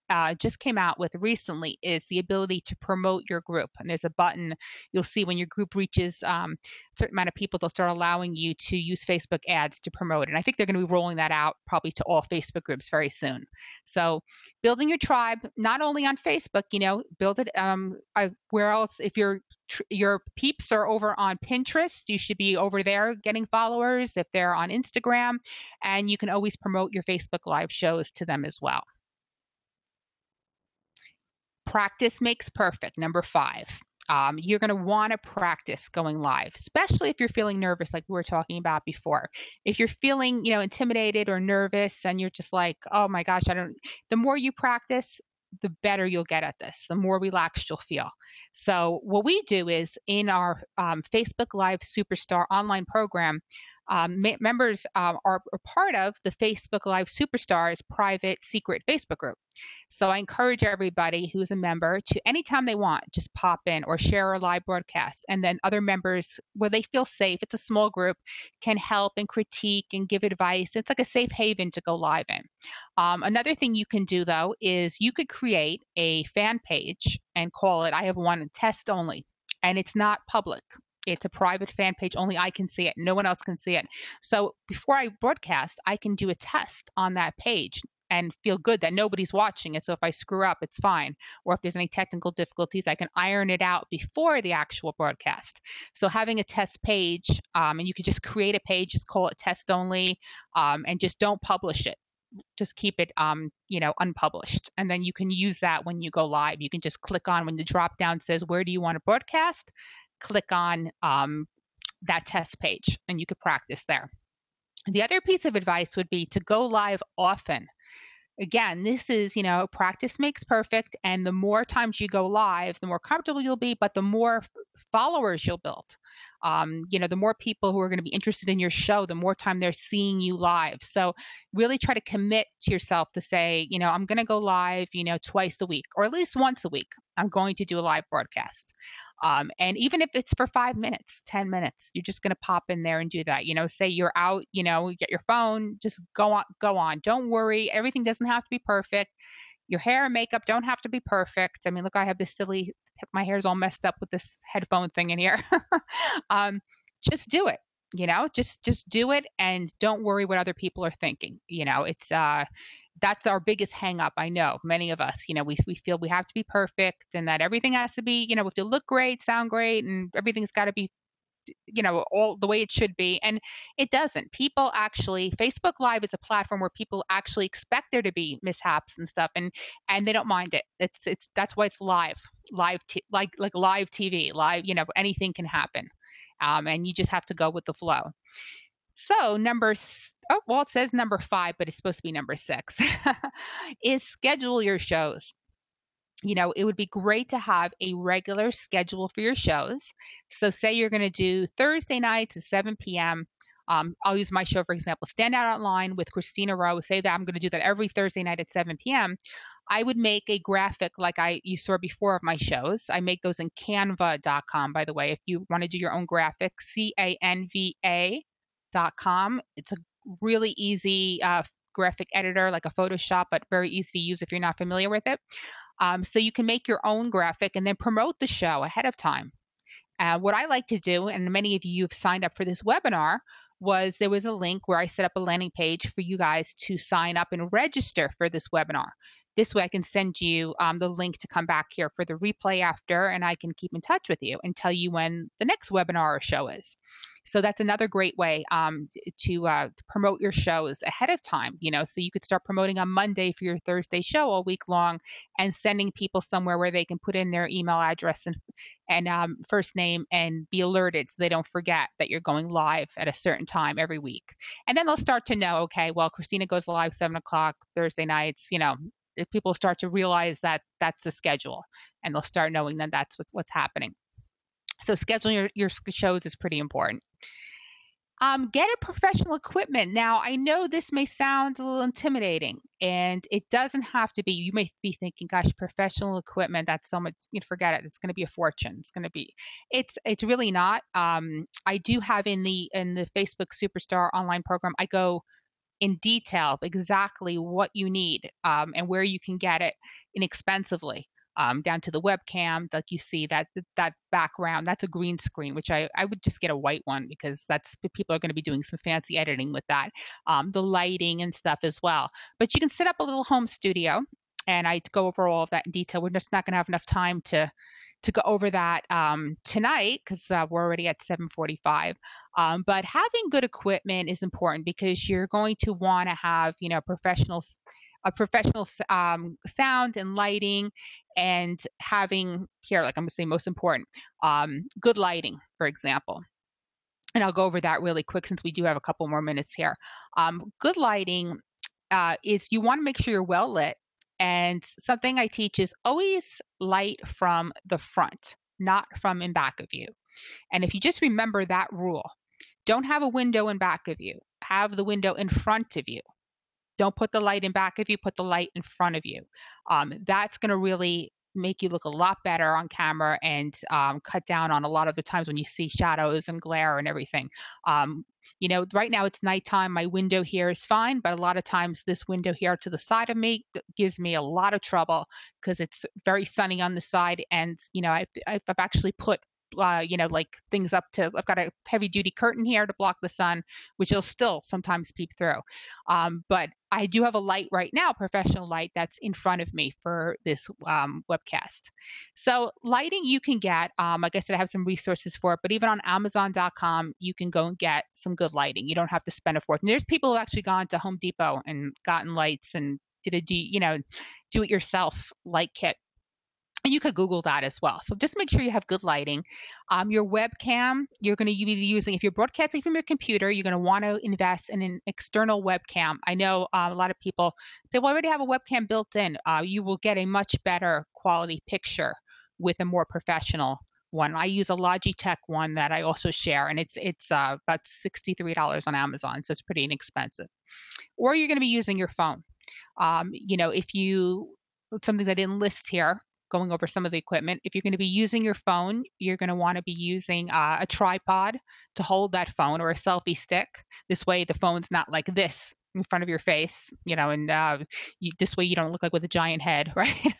uh, just came out with recently is the ability to promote your group. And there's a button you'll see when your group reaches um, a certain amount of people, they'll start allowing you to use Facebook ads to promote. And I think they're going to be rolling that out probably to all Facebook groups very soon. So building your tribe, not only on Facebook, you know, build it um, I, where else, if you're your peeps are over on Pinterest, you should be over there getting followers. If they're on Instagram, and you can always promote your Facebook Live shows to them as well. Practice makes perfect. Number five, um, you're going to want to practice going live, especially if you're feeling nervous, like we were talking about before. If you're feeling, you know, intimidated or nervous, and you're just like, oh my gosh, I don't. The more you practice, the better you'll get at this, the more relaxed you'll feel. So what we do is in our um, Facebook Live Superstar online program, um, members uh, are, are part of the Facebook Live Superstars private secret Facebook group. So I encourage everybody who's a member to, anytime they want, just pop in or share a live broadcast. And then other members, where they feel safe, it's a small group, can help and critique and give advice. It's like a safe haven to go live in. Um, another thing you can do, though, is you could create a fan page and call it, I have one, test only, and it's not public. It's a private fan page. Only I can see it. No one else can see it. So before I broadcast, I can do a test on that page and feel good that nobody's watching it. So if I screw up, it's fine. Or if there's any technical difficulties, I can iron it out before the actual broadcast. So having a test page, um, and you can just create a page, just call it test only, um, and just don't publish it. Just keep it, um, you know, unpublished. And then you can use that when you go live. You can just click on, when the drop down says, where do you want to broadcast? Click on um, that test page, and you could practice there. The other piece of advice would be to go live often. Again, this is, you know, practice makes perfect. And the more times you go live, the more comfortable you'll be, but the more followers you'll build. Um, you know, the more people who are going to be interested in your show, the more time they're seeing you live. So really try to commit to yourself to say, you know, I'm going to go live, you know, twice a week, or at least once a week, I'm going to do a live broadcast. Um, and even if it's for five minutes, ten minutes, you're just going to pop in there and do that. You know, say you're out, you know, get your phone, just go on, go on. Don't worry. Everything doesn't have to be perfect. Your hair and makeup don't have to be perfect. I mean, look, I have this silly, my hair's all messed up with this headphone thing in here. um, just do it, you know, just, just do it, and don't worry what other people are thinking. You know, it's, uh, that's our biggest hang up. I know many of us, you know, we, we feel we have to be perfect, and that everything has to be, you know, we have to look great, sound great, and everything's got to be, you know, all the way it should be. And it doesn't. People actually, Facebook Live is a platform where people actually expect there to be mishaps and stuff, and, and they don't mind it. It's, it's, that's why it's live, live, t- like, like live T V, live, you know, anything can happen. Um, and you just have to go with the flow. So number, oh, well, it says number five, but it's supposed to be number six, is schedule your shows. You know, it would be great to have a regular schedule for your shows. So say you're going to do Thursday nights at seven p.m. Um, I'll use my show, for example, Stand Out Online with Christina Rowe. Say that I'm going to do that every Thursday night at seven p.m. I would make a graphic like I you saw before of my shows. I make those in canva dot com, by the way, if you want to do your own graphic, C A N V A dot com. It's a really easy uh, graphic editor, like a Photoshop, but very easy to use if you're not familiar with it. Um, so you can make your own graphic and then promote the show ahead of time. Uh, what I like to do, and many of you have signed up for this webinar, was there was a link where I set up a landing page for you guys to sign up and register for this webinar. This way I can send you um, the link to come back here for the replay after, and I can keep in touch with you and tell you when the next webinar or show is. So that's another great way um, to uh, promote your shows ahead of time, you know, so you could start promoting on Monday for your Thursday show all week long, and sending people somewhere where they can put in their email address and, and um, first name and be alerted so they don't forget that you're going live at a certain time every week. And then they'll start to know, okay, well, Christina goes live seven o'clock Thursday nights, you know. If people start to realize that that's the schedule, and they'll start knowing that that's what's, what's happening. So scheduling your, your shows is pretty important. Um, get a professional equipment. Now, I know this may sound a little intimidating, and it doesn't have to be. You may be thinking, gosh, professional equipment, that's so much, you know, forget it. It's going to be a fortune. It's going to be, it's, it's really not. Um, I do have in the, in the Facebook Superstar online program, I go in detail exactly what you need um, and where you can get it inexpensively, um, down to the webcam, like you see that that background. That's a green screen, which I, I would just get a white one, because that's, people are going to be doing some fancy editing with that, um, the lighting and stuff as well. But you can set up a little home studio, and I go over all of that in detail. We're just not going to have enough time to to go over that um, tonight, because uh, we're already at seven forty-five. Um, but having good equipment is important, because you're going to want to have, you know, professional, a professional um, sound and lighting, and having here, like I'm going to say, most important, um, good lighting, for example. And I'll go over that really quick, since we do have a couple more minutes here. Um, good lighting uh, is, you want to make sure you're well lit. And something I teach is always light from the front, not from in back of you. And if you just remember that rule, don't have a window in back of you. Have the window in front of you. Don't put the light in back of you. Put the light in front of you. Um, that's going to really make you look a lot better on camera, and um, cut down on a lot of the times when you see shadows and glare and everything. Um, you know, right now it's nighttime. My window here is fine, but a lot of times this window here to the side of me gives me a lot of trouble, because it's very sunny on the side. And, you know, I've, I've actually put, uh, you know, like things up to, I've got a heavy duty curtain here to block the sun, which will still sometimes peep through. Um, but I do have a light right now, professional light, that's in front of me for this um, webcast. So lighting you can get, um, like I said, I have some resources for it, but even on amazon dot com, you can go and get some good lighting. You don't have to spend a fortune. There's people who have actually gone to Home Depot and gotten lights and did a, you know, do it yourself light kit. And you could Google that as well. So just make sure you have good lighting. Um, your webcam, you're going to be using, if you're broadcasting from your computer, you're going to want to invest in an external webcam. I know uh, a lot of people say, well, I already have a webcam built in. Uh, you will get a much better quality picture with a more professional one. I use a Logitech one that I also share, and it's it's uh, about sixty-three dollars on Amazon, so it's pretty inexpensive. Or you're going to be using your phone. Um, you know, if you, something that I didn't list here, going over some of the equipment, if you're going to be using your phone, you're going to want to be using uh, a tripod to hold that phone, or a selfie stick. This way the phone's not like this in front of your face, you know, and uh, you, this way you don't look like with a giant head, right?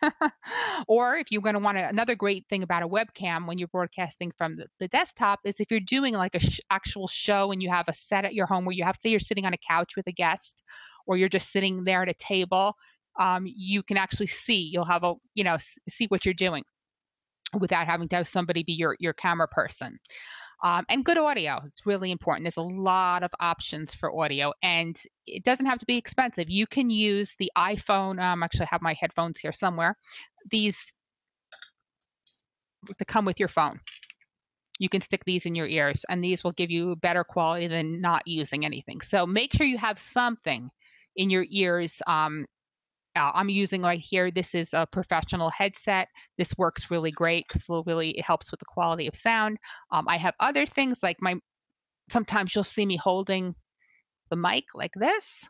Or if you're going to want to, another great thing about a webcam when you're broadcasting from the, the desktop is if you're doing like a sh- actual show and you have a set at your home where you have, say you're sitting on a couch with a guest, or you're just sitting there at a table, um, you can actually see, you'll have a, you know, see what you're doing without having to have somebody be your, your camera person. Um, and good audio. It's really important. There's a lot of options for audio, and it doesn't have to be expensive. You can use the iPhone. Um, actually, I have my headphones here somewhere. These that come with your phone. You can stick these in your ears, and these will give you better quality than not using anything. So make sure you have something in your ears. Um, Uh, I'm using right here, this is a professional headset. This works really great because it really it helps with the quality of sound. Um, I have other things like my, sometimes you'll see me holding the mic like this.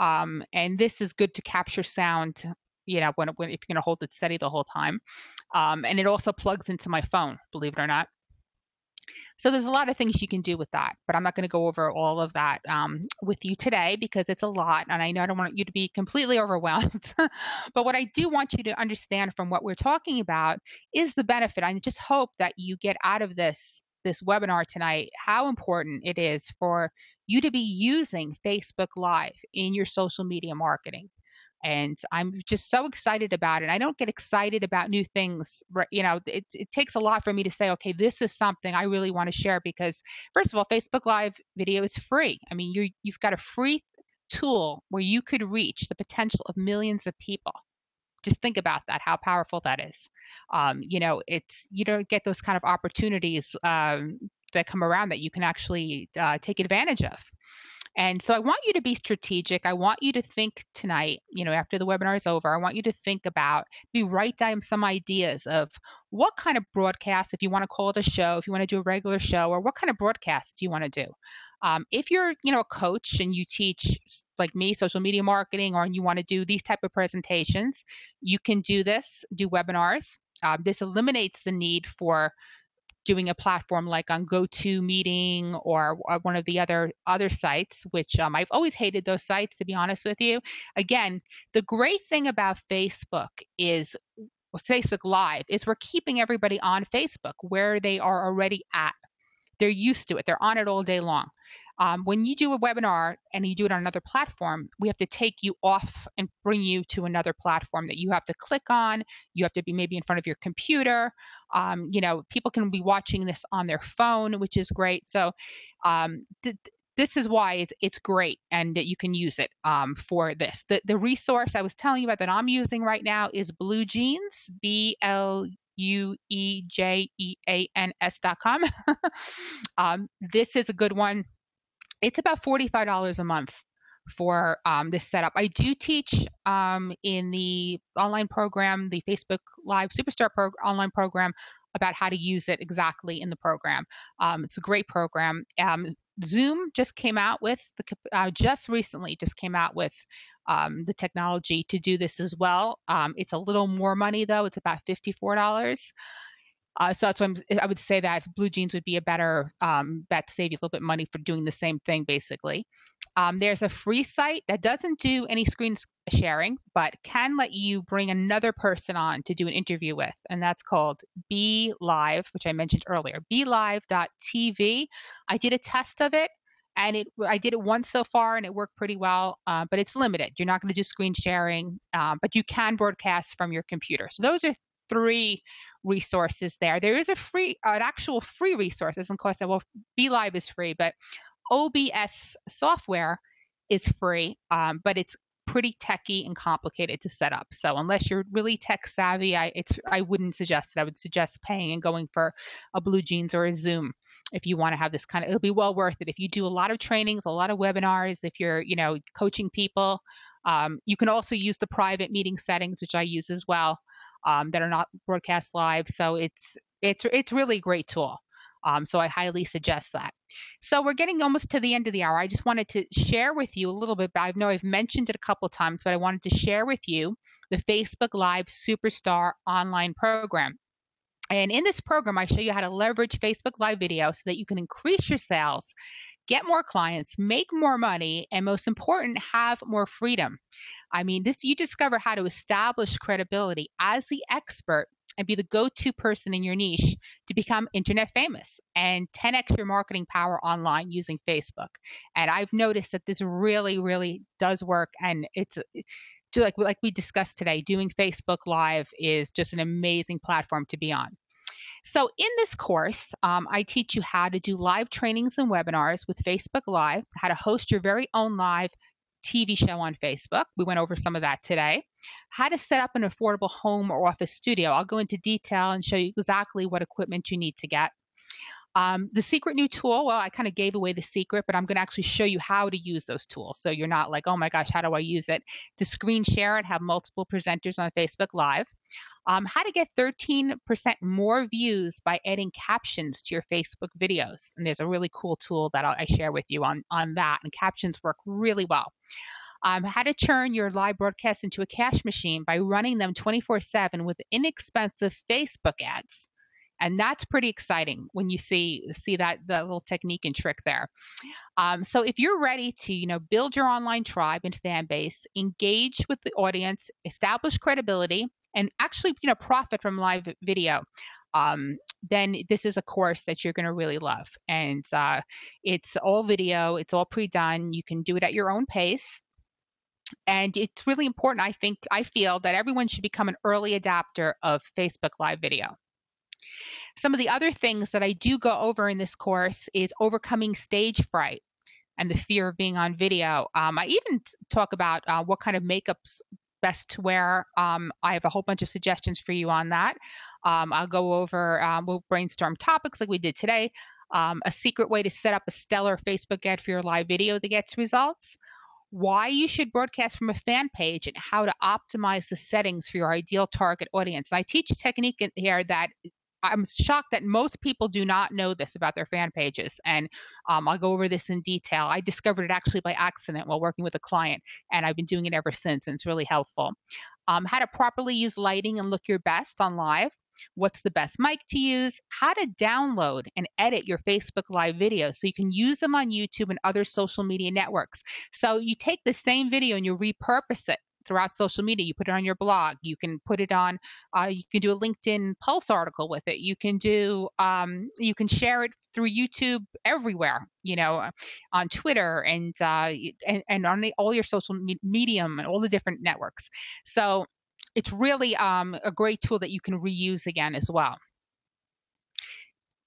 Um, and this is good to capture sound, you know, when, when if you're going to hold it steady the whole time. Um, and it also plugs into my phone, believe it or not. So there's a lot of things you can do with that, but I'm not going to go over all of that um, with you today because it's a lot, and I know I don't want you to be completely overwhelmed. But what I do want you to understand from what we're talking about is the benefit. I just hope that you get out of this, this webinar tonight how important it is for you to be using Facebook Live in your social media marketing. And I'm just so excited about it. I don't get excited about new things. You know, it, it takes a lot for me to say, okay, this is something I really want to share, because first of all, Facebook Live video is free. I mean, you're, you've got a free tool where you could reach the potential of millions of people. Just think about that, how powerful that is. Um, you know, it's, you don't get those kind of opportunities um, that come around that you can actually uh, take advantage of. And so I want you to be strategic. I want you to think tonight, you know, after the webinar is over, I want you to think about, maybe write down some ideas of what kind of broadcast, if you want to call it a show, if you want to do a regular show, or what kind of broadcast do you want to do? Um, if you're, you know, a coach and you teach, like me, social media marketing, or you want to do these type of presentations, you can do this, do webinars. Um, this eliminates the need for doing a platform like on GoToMeeting or, or one of the other other sites, which um, I've always hated those sites, to be honest with you. Again, the great thing about Facebook is Facebook Live is we're keeping everybody on Facebook where they are already at. They're used to it. They're on it all day long. Um, when you do a webinar and you do it on another platform, we have to take you off and bring you to another platform that you have to click on. You have to be maybe in front of your computer. Um, you know, people can be watching this on their phone, which is great. So um, th- this is why it's, it's great, and that you can use it um, for this. The, the resource I was telling you about that I'm using right now is BlueJeans, B L U E J E A N S dot com. um, this is a good one. It's about forty-five dollars a month for um, this setup. I do teach um, in the online program, the Facebook Live Superstar pro- online program, about how to use it exactly in the program. Um, it's a great program. Um, Zoom just came out with, the, uh, just recently just came out with um, the technology to do this as well. Um, it's a little more money though. It's about fifty-four dollars. Uh, so that's why I'm, I would say that BlueJeans would be a better um, bet to save you a little bit of money for doing the same thing, basically. Um, there's a free site that doesn't do any screen sharing, but can let you bring another person on to do an interview with, and that's called BeLive, which I mentioned earlier, belive dot t v. I did a test of it, and it I did it once so far, and it worked pretty well, uh, but it's limited. You're not going to do screen sharing, um, but you can broadcast from your computer. So those are three resources there. There is a free, an actual free resource. It doesn't cost that. Well, BeLive is free, but O B S software is free, um, but it's pretty techy and complicated to set up. So unless you're really tech savvy, I it's I wouldn't suggest it. I would suggest paying and going for a BlueJeans or a Zoom if you want to have this kind of. It'll be well worth it if you do a lot of trainings, a lot of webinars. If you're you know coaching people, um, you can also use the private meeting settings, which I use as well, um, that are not broadcast live. So it's it's it's really a great tool. Um, so I highly suggest that. So we're getting almost to the end of the hour. I just wanted to share with you a little bit. I know I've mentioned it a couple of times, but I wanted to share with you the Facebook Live Superstar online program. And in this program, I show you how to leverage Facebook Live video so that you can increase your sales, get more clients, make more money, and most important, have more freedom. I mean, this you discover how to establish credibility as the expert and be the go-to person in your niche to become internet famous and ten X your marketing power online using Facebook. And I've noticed that this really, really does work. And it's like, like we discussed today, doing Facebook Live is just an amazing platform to be on. So in this course, um, I teach you how to do live trainings and webinars with Facebook Live, how to host your very own live T V show on Facebook. We went over some of that today. How to set up an affordable home or office studio. I'll go into detail and show you exactly what equipment you need to get. Um, the secret new tool, well, I kind of gave away the secret, but I'm going to actually show you how to use those tools. So you're not like, oh my gosh, how do I use it? To screen share it, have multiple presenters on Facebook Live. Um, how to get thirteen percent more views by adding captions to your Facebook videos. And there's a really cool tool that I'll, I share with you on, on that. And captions work really well. Um, how to turn your live broadcast into a cash machine by running them twenty-four seven with inexpensive Facebook ads. And that's pretty exciting when you see see that, that little technique and trick there. Um, so if you're ready to, you know, build your online tribe and fan base, engage with the audience, establish credibility, and actually, you know, profit from live video, um, then this is a course that you're going to really love. And uh, it's all video. It's all pre-done. You can do it at your own pace. And it's really important, I think, I feel that everyone should become an early adopter of Facebook Live video. Some of the other things that I do go over in this course is overcoming stage fright and the fear of being on video. Um, I even talk about uh, what kind of makeup's best to wear. Um, I have a whole bunch of suggestions for you on that. Um, I'll go over, um, we'll brainstorm topics like we did today. Um, a secret way to set up a stellar Facebook ad for your live video that gets results. Why you should broadcast from a fan page and how to optimize the settings for your ideal target audience. I teach a technique in here that I'm shocked that most people do not know this about their fan pages. And um, I'll go over this in detail. I discovered it actually by accident while working with a client, and I've been doing it ever since, and it's really helpful. Um, how to properly use lighting and look your best on live. What's the best mic to use, how to download and edit your Facebook Live videos so you can use them on YouTube and other social media networks. So you take the same video and you repurpose it throughout social media. You put it on your blog. You can put it on, uh, you can do a LinkedIn Pulse article with it. You can do, um, you can share it through YouTube everywhere, you know, on Twitter and, uh, and, and on the, all your social me- medium and all the different networks. So it's really um, a great tool that you can reuse again as well.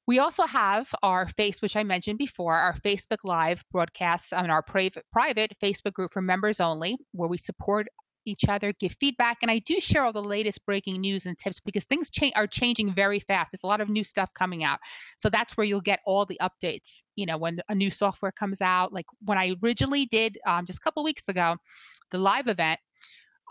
We also have our face, which I mentioned before, our Facebook Live broadcasts on our private Facebook group for members only, where we support each other, give feedback. And I do share all the latest breaking news and tips because things cha- are changing very fast. There's a lot of new stuff coming out. So that's where you'll get all the updates, you know, when a new software comes out. Like when I originally did um, just a couple weeks ago, the live event,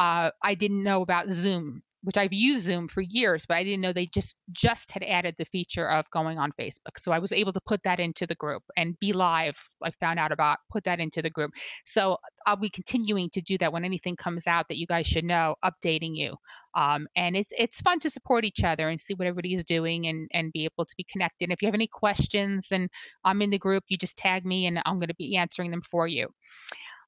Uh, I didn't know about Zoom, which I've used Zoom for years, but I didn't know they just just had added the feature of going on Facebook. So I was able to put that into the group, and BeLive, I found out about, put that into the group. So I'll be continuing to do that when anything comes out that you guys should know, updating you. Um, and it's it's fun to support each other and see what everybody is doing and, and be able to be connected. And if you have any questions and I'm in the group, you just tag me and I'm going to be answering them for you.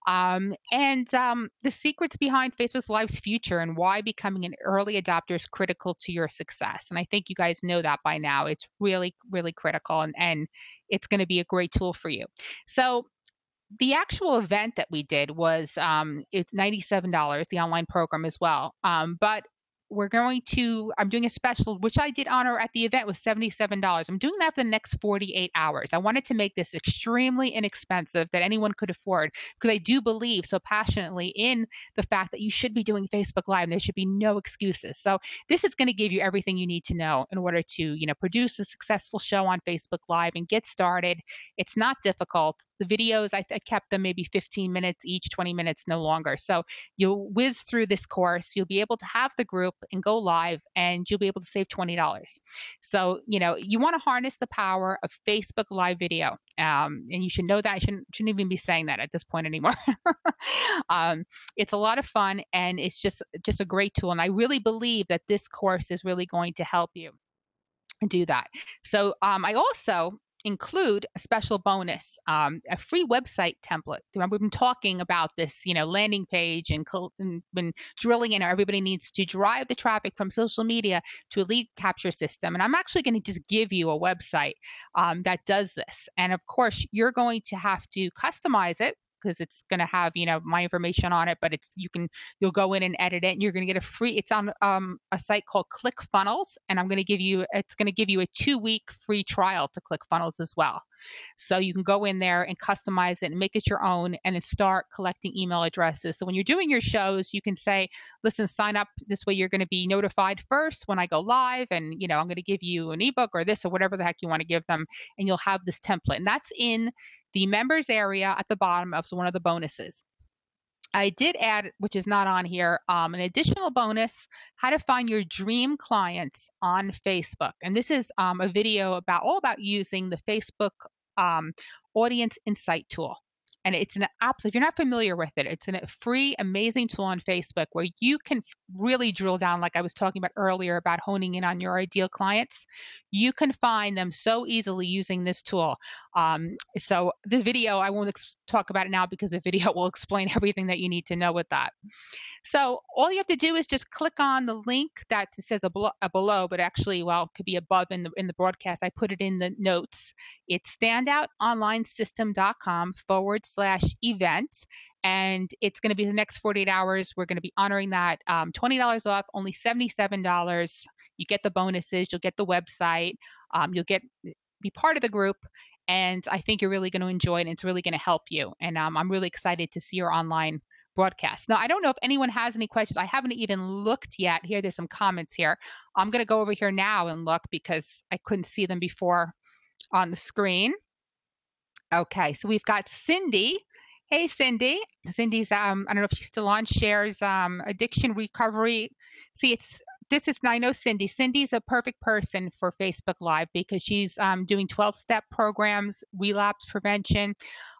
Um, and um, the secrets behind Facebook Live's future and why becoming an early adopter is critical to your success. And I think you guys know that by now. It's really, really critical, and, and it's going to be a great tool for you. So the actual event that we did was um, it's ninety-seven dollars, the online program as well. Um, but we're going to, I'm doing a special, which I did honor at the event with seventy-seven dollars. I'm doing that for the next forty-eight hours. I wanted to make this extremely inexpensive that anyone could afford, because I do believe so passionately in the fact that you should be doing Facebook Live and there should be no excuses. So this is going to give you everything you need to know in order to, you know, produce a successful show on Facebook Live and get started. It's not difficult. The videos, I, I kept them maybe fifteen minutes each, twenty minutes, no longer. So you'll whiz through this course. You'll be able to have the group and go live, and you'll be able to save twenty dollars. So, you know, you want to harness the power of Facebook Live video. Um, and you should know that. I shouldn't, shouldn't even be saying that at this point anymore. um, it's a lot of fun, and it's just, just a great tool. And I really believe that this course is really going to help you do that. So um, I also include a special bonus, um, a free website template. Remember, we've been talking about this, you know, landing page and, and been drilling in. Everybody needs to drive the traffic from social media to a lead capture system. And I'm actually going to just give you a website um, that does this. And of course, you're going to have to customize it, because it's going to have, you know, my information on it, but it's, you can, you'll go in and edit it, and you're going to get a free, it's on um, a site called Click Funnels. And I'm going to give you, it's going to give you a two week free trial to Click Funnels as well. So you can go in there and customize it and make it your own, and then start collecting email addresses. So when you're doing your shows, you can say, listen, sign up. This way you're going to be notified first when I go live, and, you know, I'm going to give you an ebook or this or whatever the heck you want to give them. And you'll have this template, and that's in the members area at the bottom of one of the bonuses. I did add, which is not on here, um, an additional bonus, how to find your dream clients on Facebook. And this is um, a video about all about using the Facebook um, Audience Insight tool. And it's an app, so if you're not familiar with it, it's a free, amazing tool on Facebook where you can really drill down, like I was talking about earlier, about honing in on your ideal clients. You can find them so easily using this tool. Um, so the video, I won't talk about it now, because the video will explain everything that you need to know with that. So all you have to do is just click on the link that says a below, a below but actually, well, it could be above in the, in the broadcast. I put it in the notes. It's Standout Online System dot com forward slash slash event, and it's going to be the next forty-eight hours. We're going to be honoring that um, twenty dollars off, only seventy-seven dollars. You get the bonuses, you'll get the website, um, you'll get be part of the group, and I think you're really going to enjoy it, and it's really going to help you. And um, I'm really excited to see your online broadcast. Now, I don't know if anyone has any questions. I haven't even looked yet. Here, there's some comments here. I'm going to go over here now and look, because I couldn't see them before on the screen. Okay, so we've got Cindy. Hey, Cindy. Cindy's, um, I don't know if she's still on, shares um, addiction recovery. See, it's this is, I know Cindy. Cindy's a perfect person for Facebook Live, because she's um, doing twelve-step programs, relapse prevention.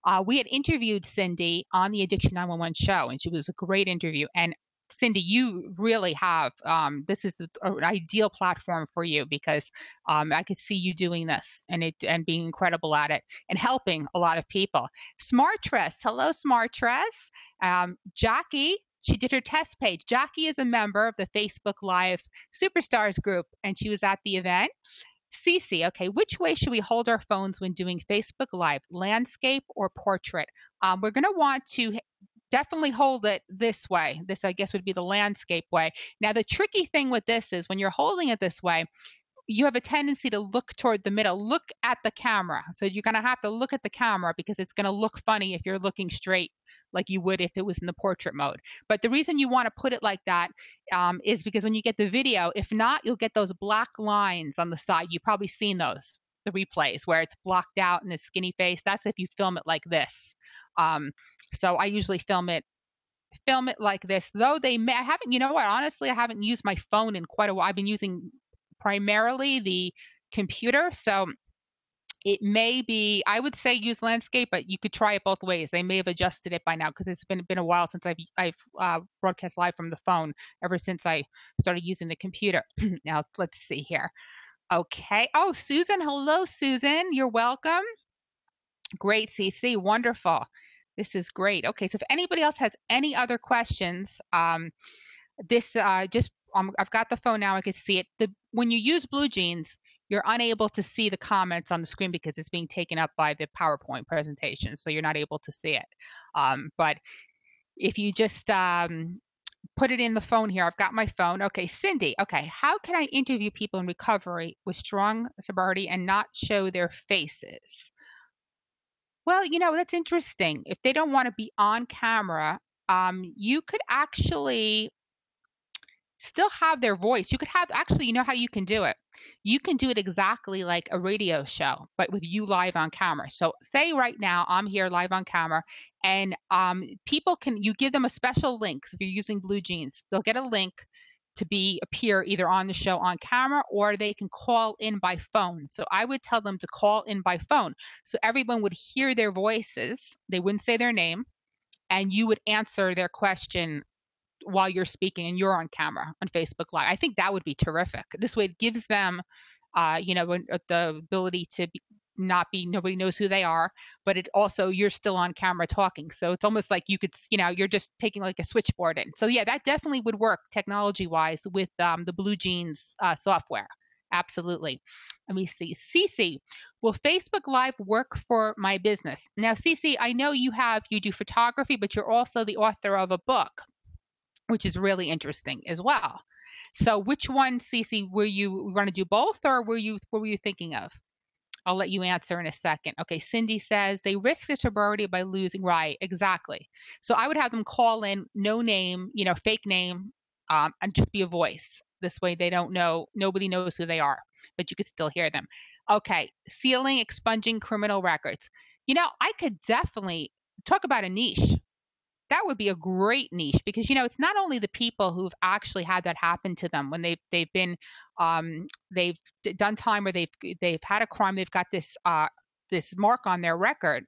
Uh, we had interviewed Cindy on the Addiction nine one one show, and she was a great interview. And Cindy, you really have, um, this is an ideal platform for you, because um, I could see you doing this and it and being incredible at it and helping a lot of people. Smartress, hello Smartress. Um, Jackie, she did her test page. Jackie is a member of the Facebook Live Superstars group, and she was at the event. Cece, okay, which way should we hold our phones when doing Facebook Live, landscape or portrait? Um, we're going to want to definitely hold it this way. This, I guess, would be the landscape way. Now, the tricky thing with this is when you're holding it this way, you have a tendency to look toward the middle, look at the camera. So you're going to have to look at the camera, because it's going to look funny if you're looking straight like you would if it was in the portrait mode. But the reason you want to put it like that um, is because when you get the video, if not, you'll get those black lines on the side. You've probably seen those, the replays, where it's blocked out in a skinny face. That's if you film it like this. Um, so I usually film it, film it like this, though they may, I haven't, you know what, honestly, I haven't used my phone in quite a while. I've been using primarily the computer. So it may be, I would say use landscape, but you could try it both ways. They may have adjusted it by now, because it's been, been a while since I've, I've uh, broadcast live from the phone, ever since I started using the computer. Now, let's see here. Okay. Oh, Susan. Hello, Susan. You're welcome. Great, C C. Wonderful. This is great. Okay, so if anybody else has any other questions, um, this uh, just um, I've got the phone now. I can see it. The, when you use BlueJeans, you're unable to see the comments on the screen because it's being taken up by the PowerPoint presentation, so you're not able to see it. Um, but if you just um, put it in the phone here. I've got my phone. Okay, Cindy. Okay, how can I interview people in recovery with strong sobriety and not show their faces? Well, you know, that's interesting. If they don't want to be on camera, um, you could actually still have their voice. You could have, actually, you know how you can do it? You can do it exactly like a radio show, but with you live on camera. So say right now I'm here live on camera, and um, people can, you give them a special link. If you're using BlueJeans, they'll get a link to be appear either on the show on camera, or they can call in by phone. So I would tell them to call in by phone. So everyone would hear their voices. They wouldn't say their name, and you would answer their question while you're speaking and you're on camera on Facebook Live. I think that would be terrific. This way it gives them, uh, you know, the ability to be, not be, nobody knows who they are, but it also, you're still on camera talking. So it's almost like you could, you know, you're just taking like a switchboard in. So yeah, that definitely would work technology wise with um, the BlueJeans uh, software. Absolutely. Let me see. Cece, will Facebook Live work for my business? Now, Cece, I know you have, you do photography, but you're also the author of a book, which is really interesting as well. So which one, Cece, were you going to do both, or were you, what were you thinking of? I'll let you answer in a second. Okay, Cindy says they risk their sobriety by losing. Right, exactly. So I would have them call in, no name, you know, fake name, um, and just be a voice. This way they don't know, nobody knows who they are, but you could still hear them. Okay, sealing, expunging criminal records. You know, I could definitely talk about a niche. That would be a great niche, because, you know, it's not only the people who've actually had that happen to them when they've, they've been, um, they've done time, or they've, they've had a crime, they've got this, uh, this mark on their record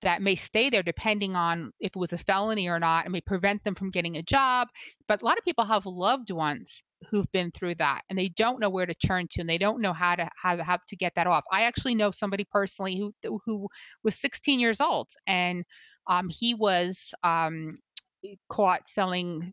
that may stay there depending on if it was a felony or not, and may prevent them from getting a job. But a lot of people have loved ones who've been through that, and they don't know where to turn to, and they don't know how to how to, how to get that off. I actually know somebody personally who who was sixteen years old, and um, he was um, caught selling.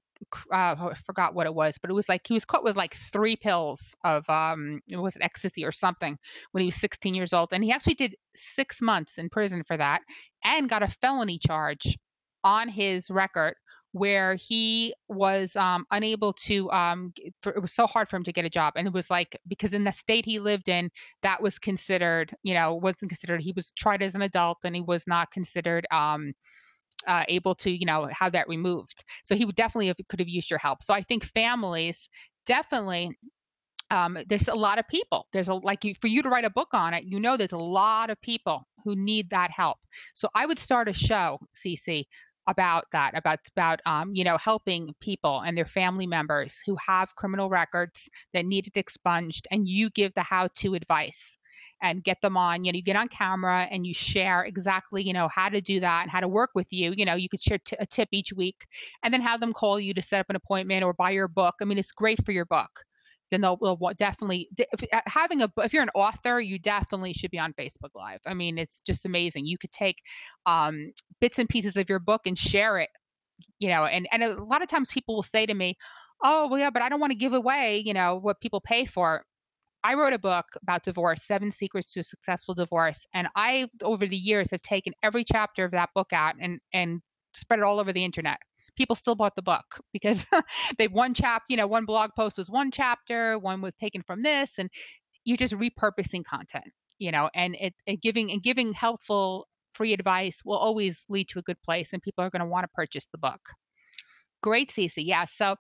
Uh, I forgot what it was, but it was like he was caught with like three pills of um, it was ecstasy or something when he was sixteen years old, and he actually did six months in prison for that, and got a felony charge on his record, where he was um, unable to, um, for, it was so hard for him to get a job. And it was like, because in the state he lived in, that was considered, you know, wasn't considered, he was tried as an adult, and he was not considered um, uh, able to, you know, have that removed. So he would definitely have, could have used your help. So I think families definitely, um, there's a lot of people, there's a, like you, for you to write a book on it, you know, there's a lot of people who need that help. So I would start a show, Cece, about that, about, about um, you know, helping people and their family members who have criminal records that need it expunged, and you give the how-to advice and get them on, you know, you get on camera and you share exactly, you know, how to do that and how to work with you. You know, you could share t a tip each week, and then have them call you to set up an appointment or buy your book. I mean, it's great for your book. Then they'll, they'll definitely, if, having a, if you're an author, you definitely should be on Facebook Live. I mean, it's just amazing. You could take um, bits and pieces of your book and share it, you know, and, and a lot of times people will say to me, oh, well, yeah, but I don't want to give away, you know, what people pay for. I wrote a book about divorce, Seven Secrets to a Successful Divorce. And I, over the years, have taken every chapter of that book out and, and spread it all over the internet. People still bought the book because they one chap, you know, one blog post was one chapter, one was taken from this, and you're just repurposing content, you know, and it, it giving and giving helpful free advice will always lead to a good place, and people are going to want to purchase the book. Great, Cece. Yeah. So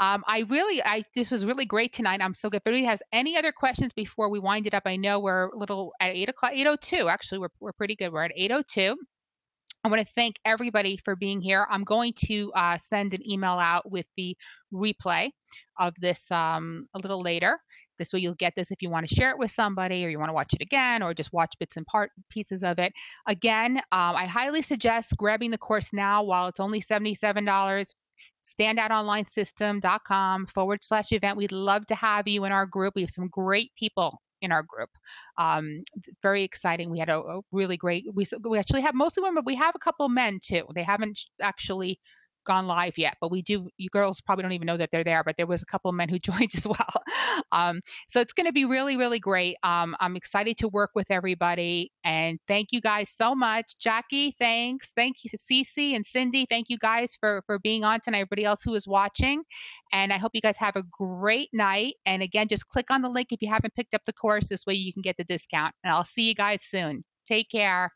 um, I really, I this was really great tonight. I'm so good. If anybody has any other questions before we wind it up, I know we're a little at eight o'clock, eight oh two. Actually, we're we're pretty good. We're at eight oh two. I want to thank everybody for being here. I'm going to uh, send an email out with the replay of this um, a little later. This way you'll get this if you want to share it with somebody, or you want to watch it again, or just watch bits and part pieces of it. Again, um, I highly suggest grabbing the course now while it's only seventy-seven dollars. Standout Online System dot com forward slash event. We'd love to have you in our group. We have some great people in our group. Um, very exciting. We had a, a really great, we, we actually have mostly women, but we have a couple men too. They haven't actually gone live yet, but we do, you girls probably don't even know that they're there, but there was a couple of men who joined as well. Um, so it's going to be really, really great. Um, I'm excited to work with everybody, and thank you guys so much. Jackie, thanks. Thank you to Cece and Cindy. Thank you guys for, for being on tonight, everybody else who is watching. And I hope you guys have a great night. And again, just click on the link if you haven't picked up the course. This way you can get the discount, and I'll see you guys soon. Take care.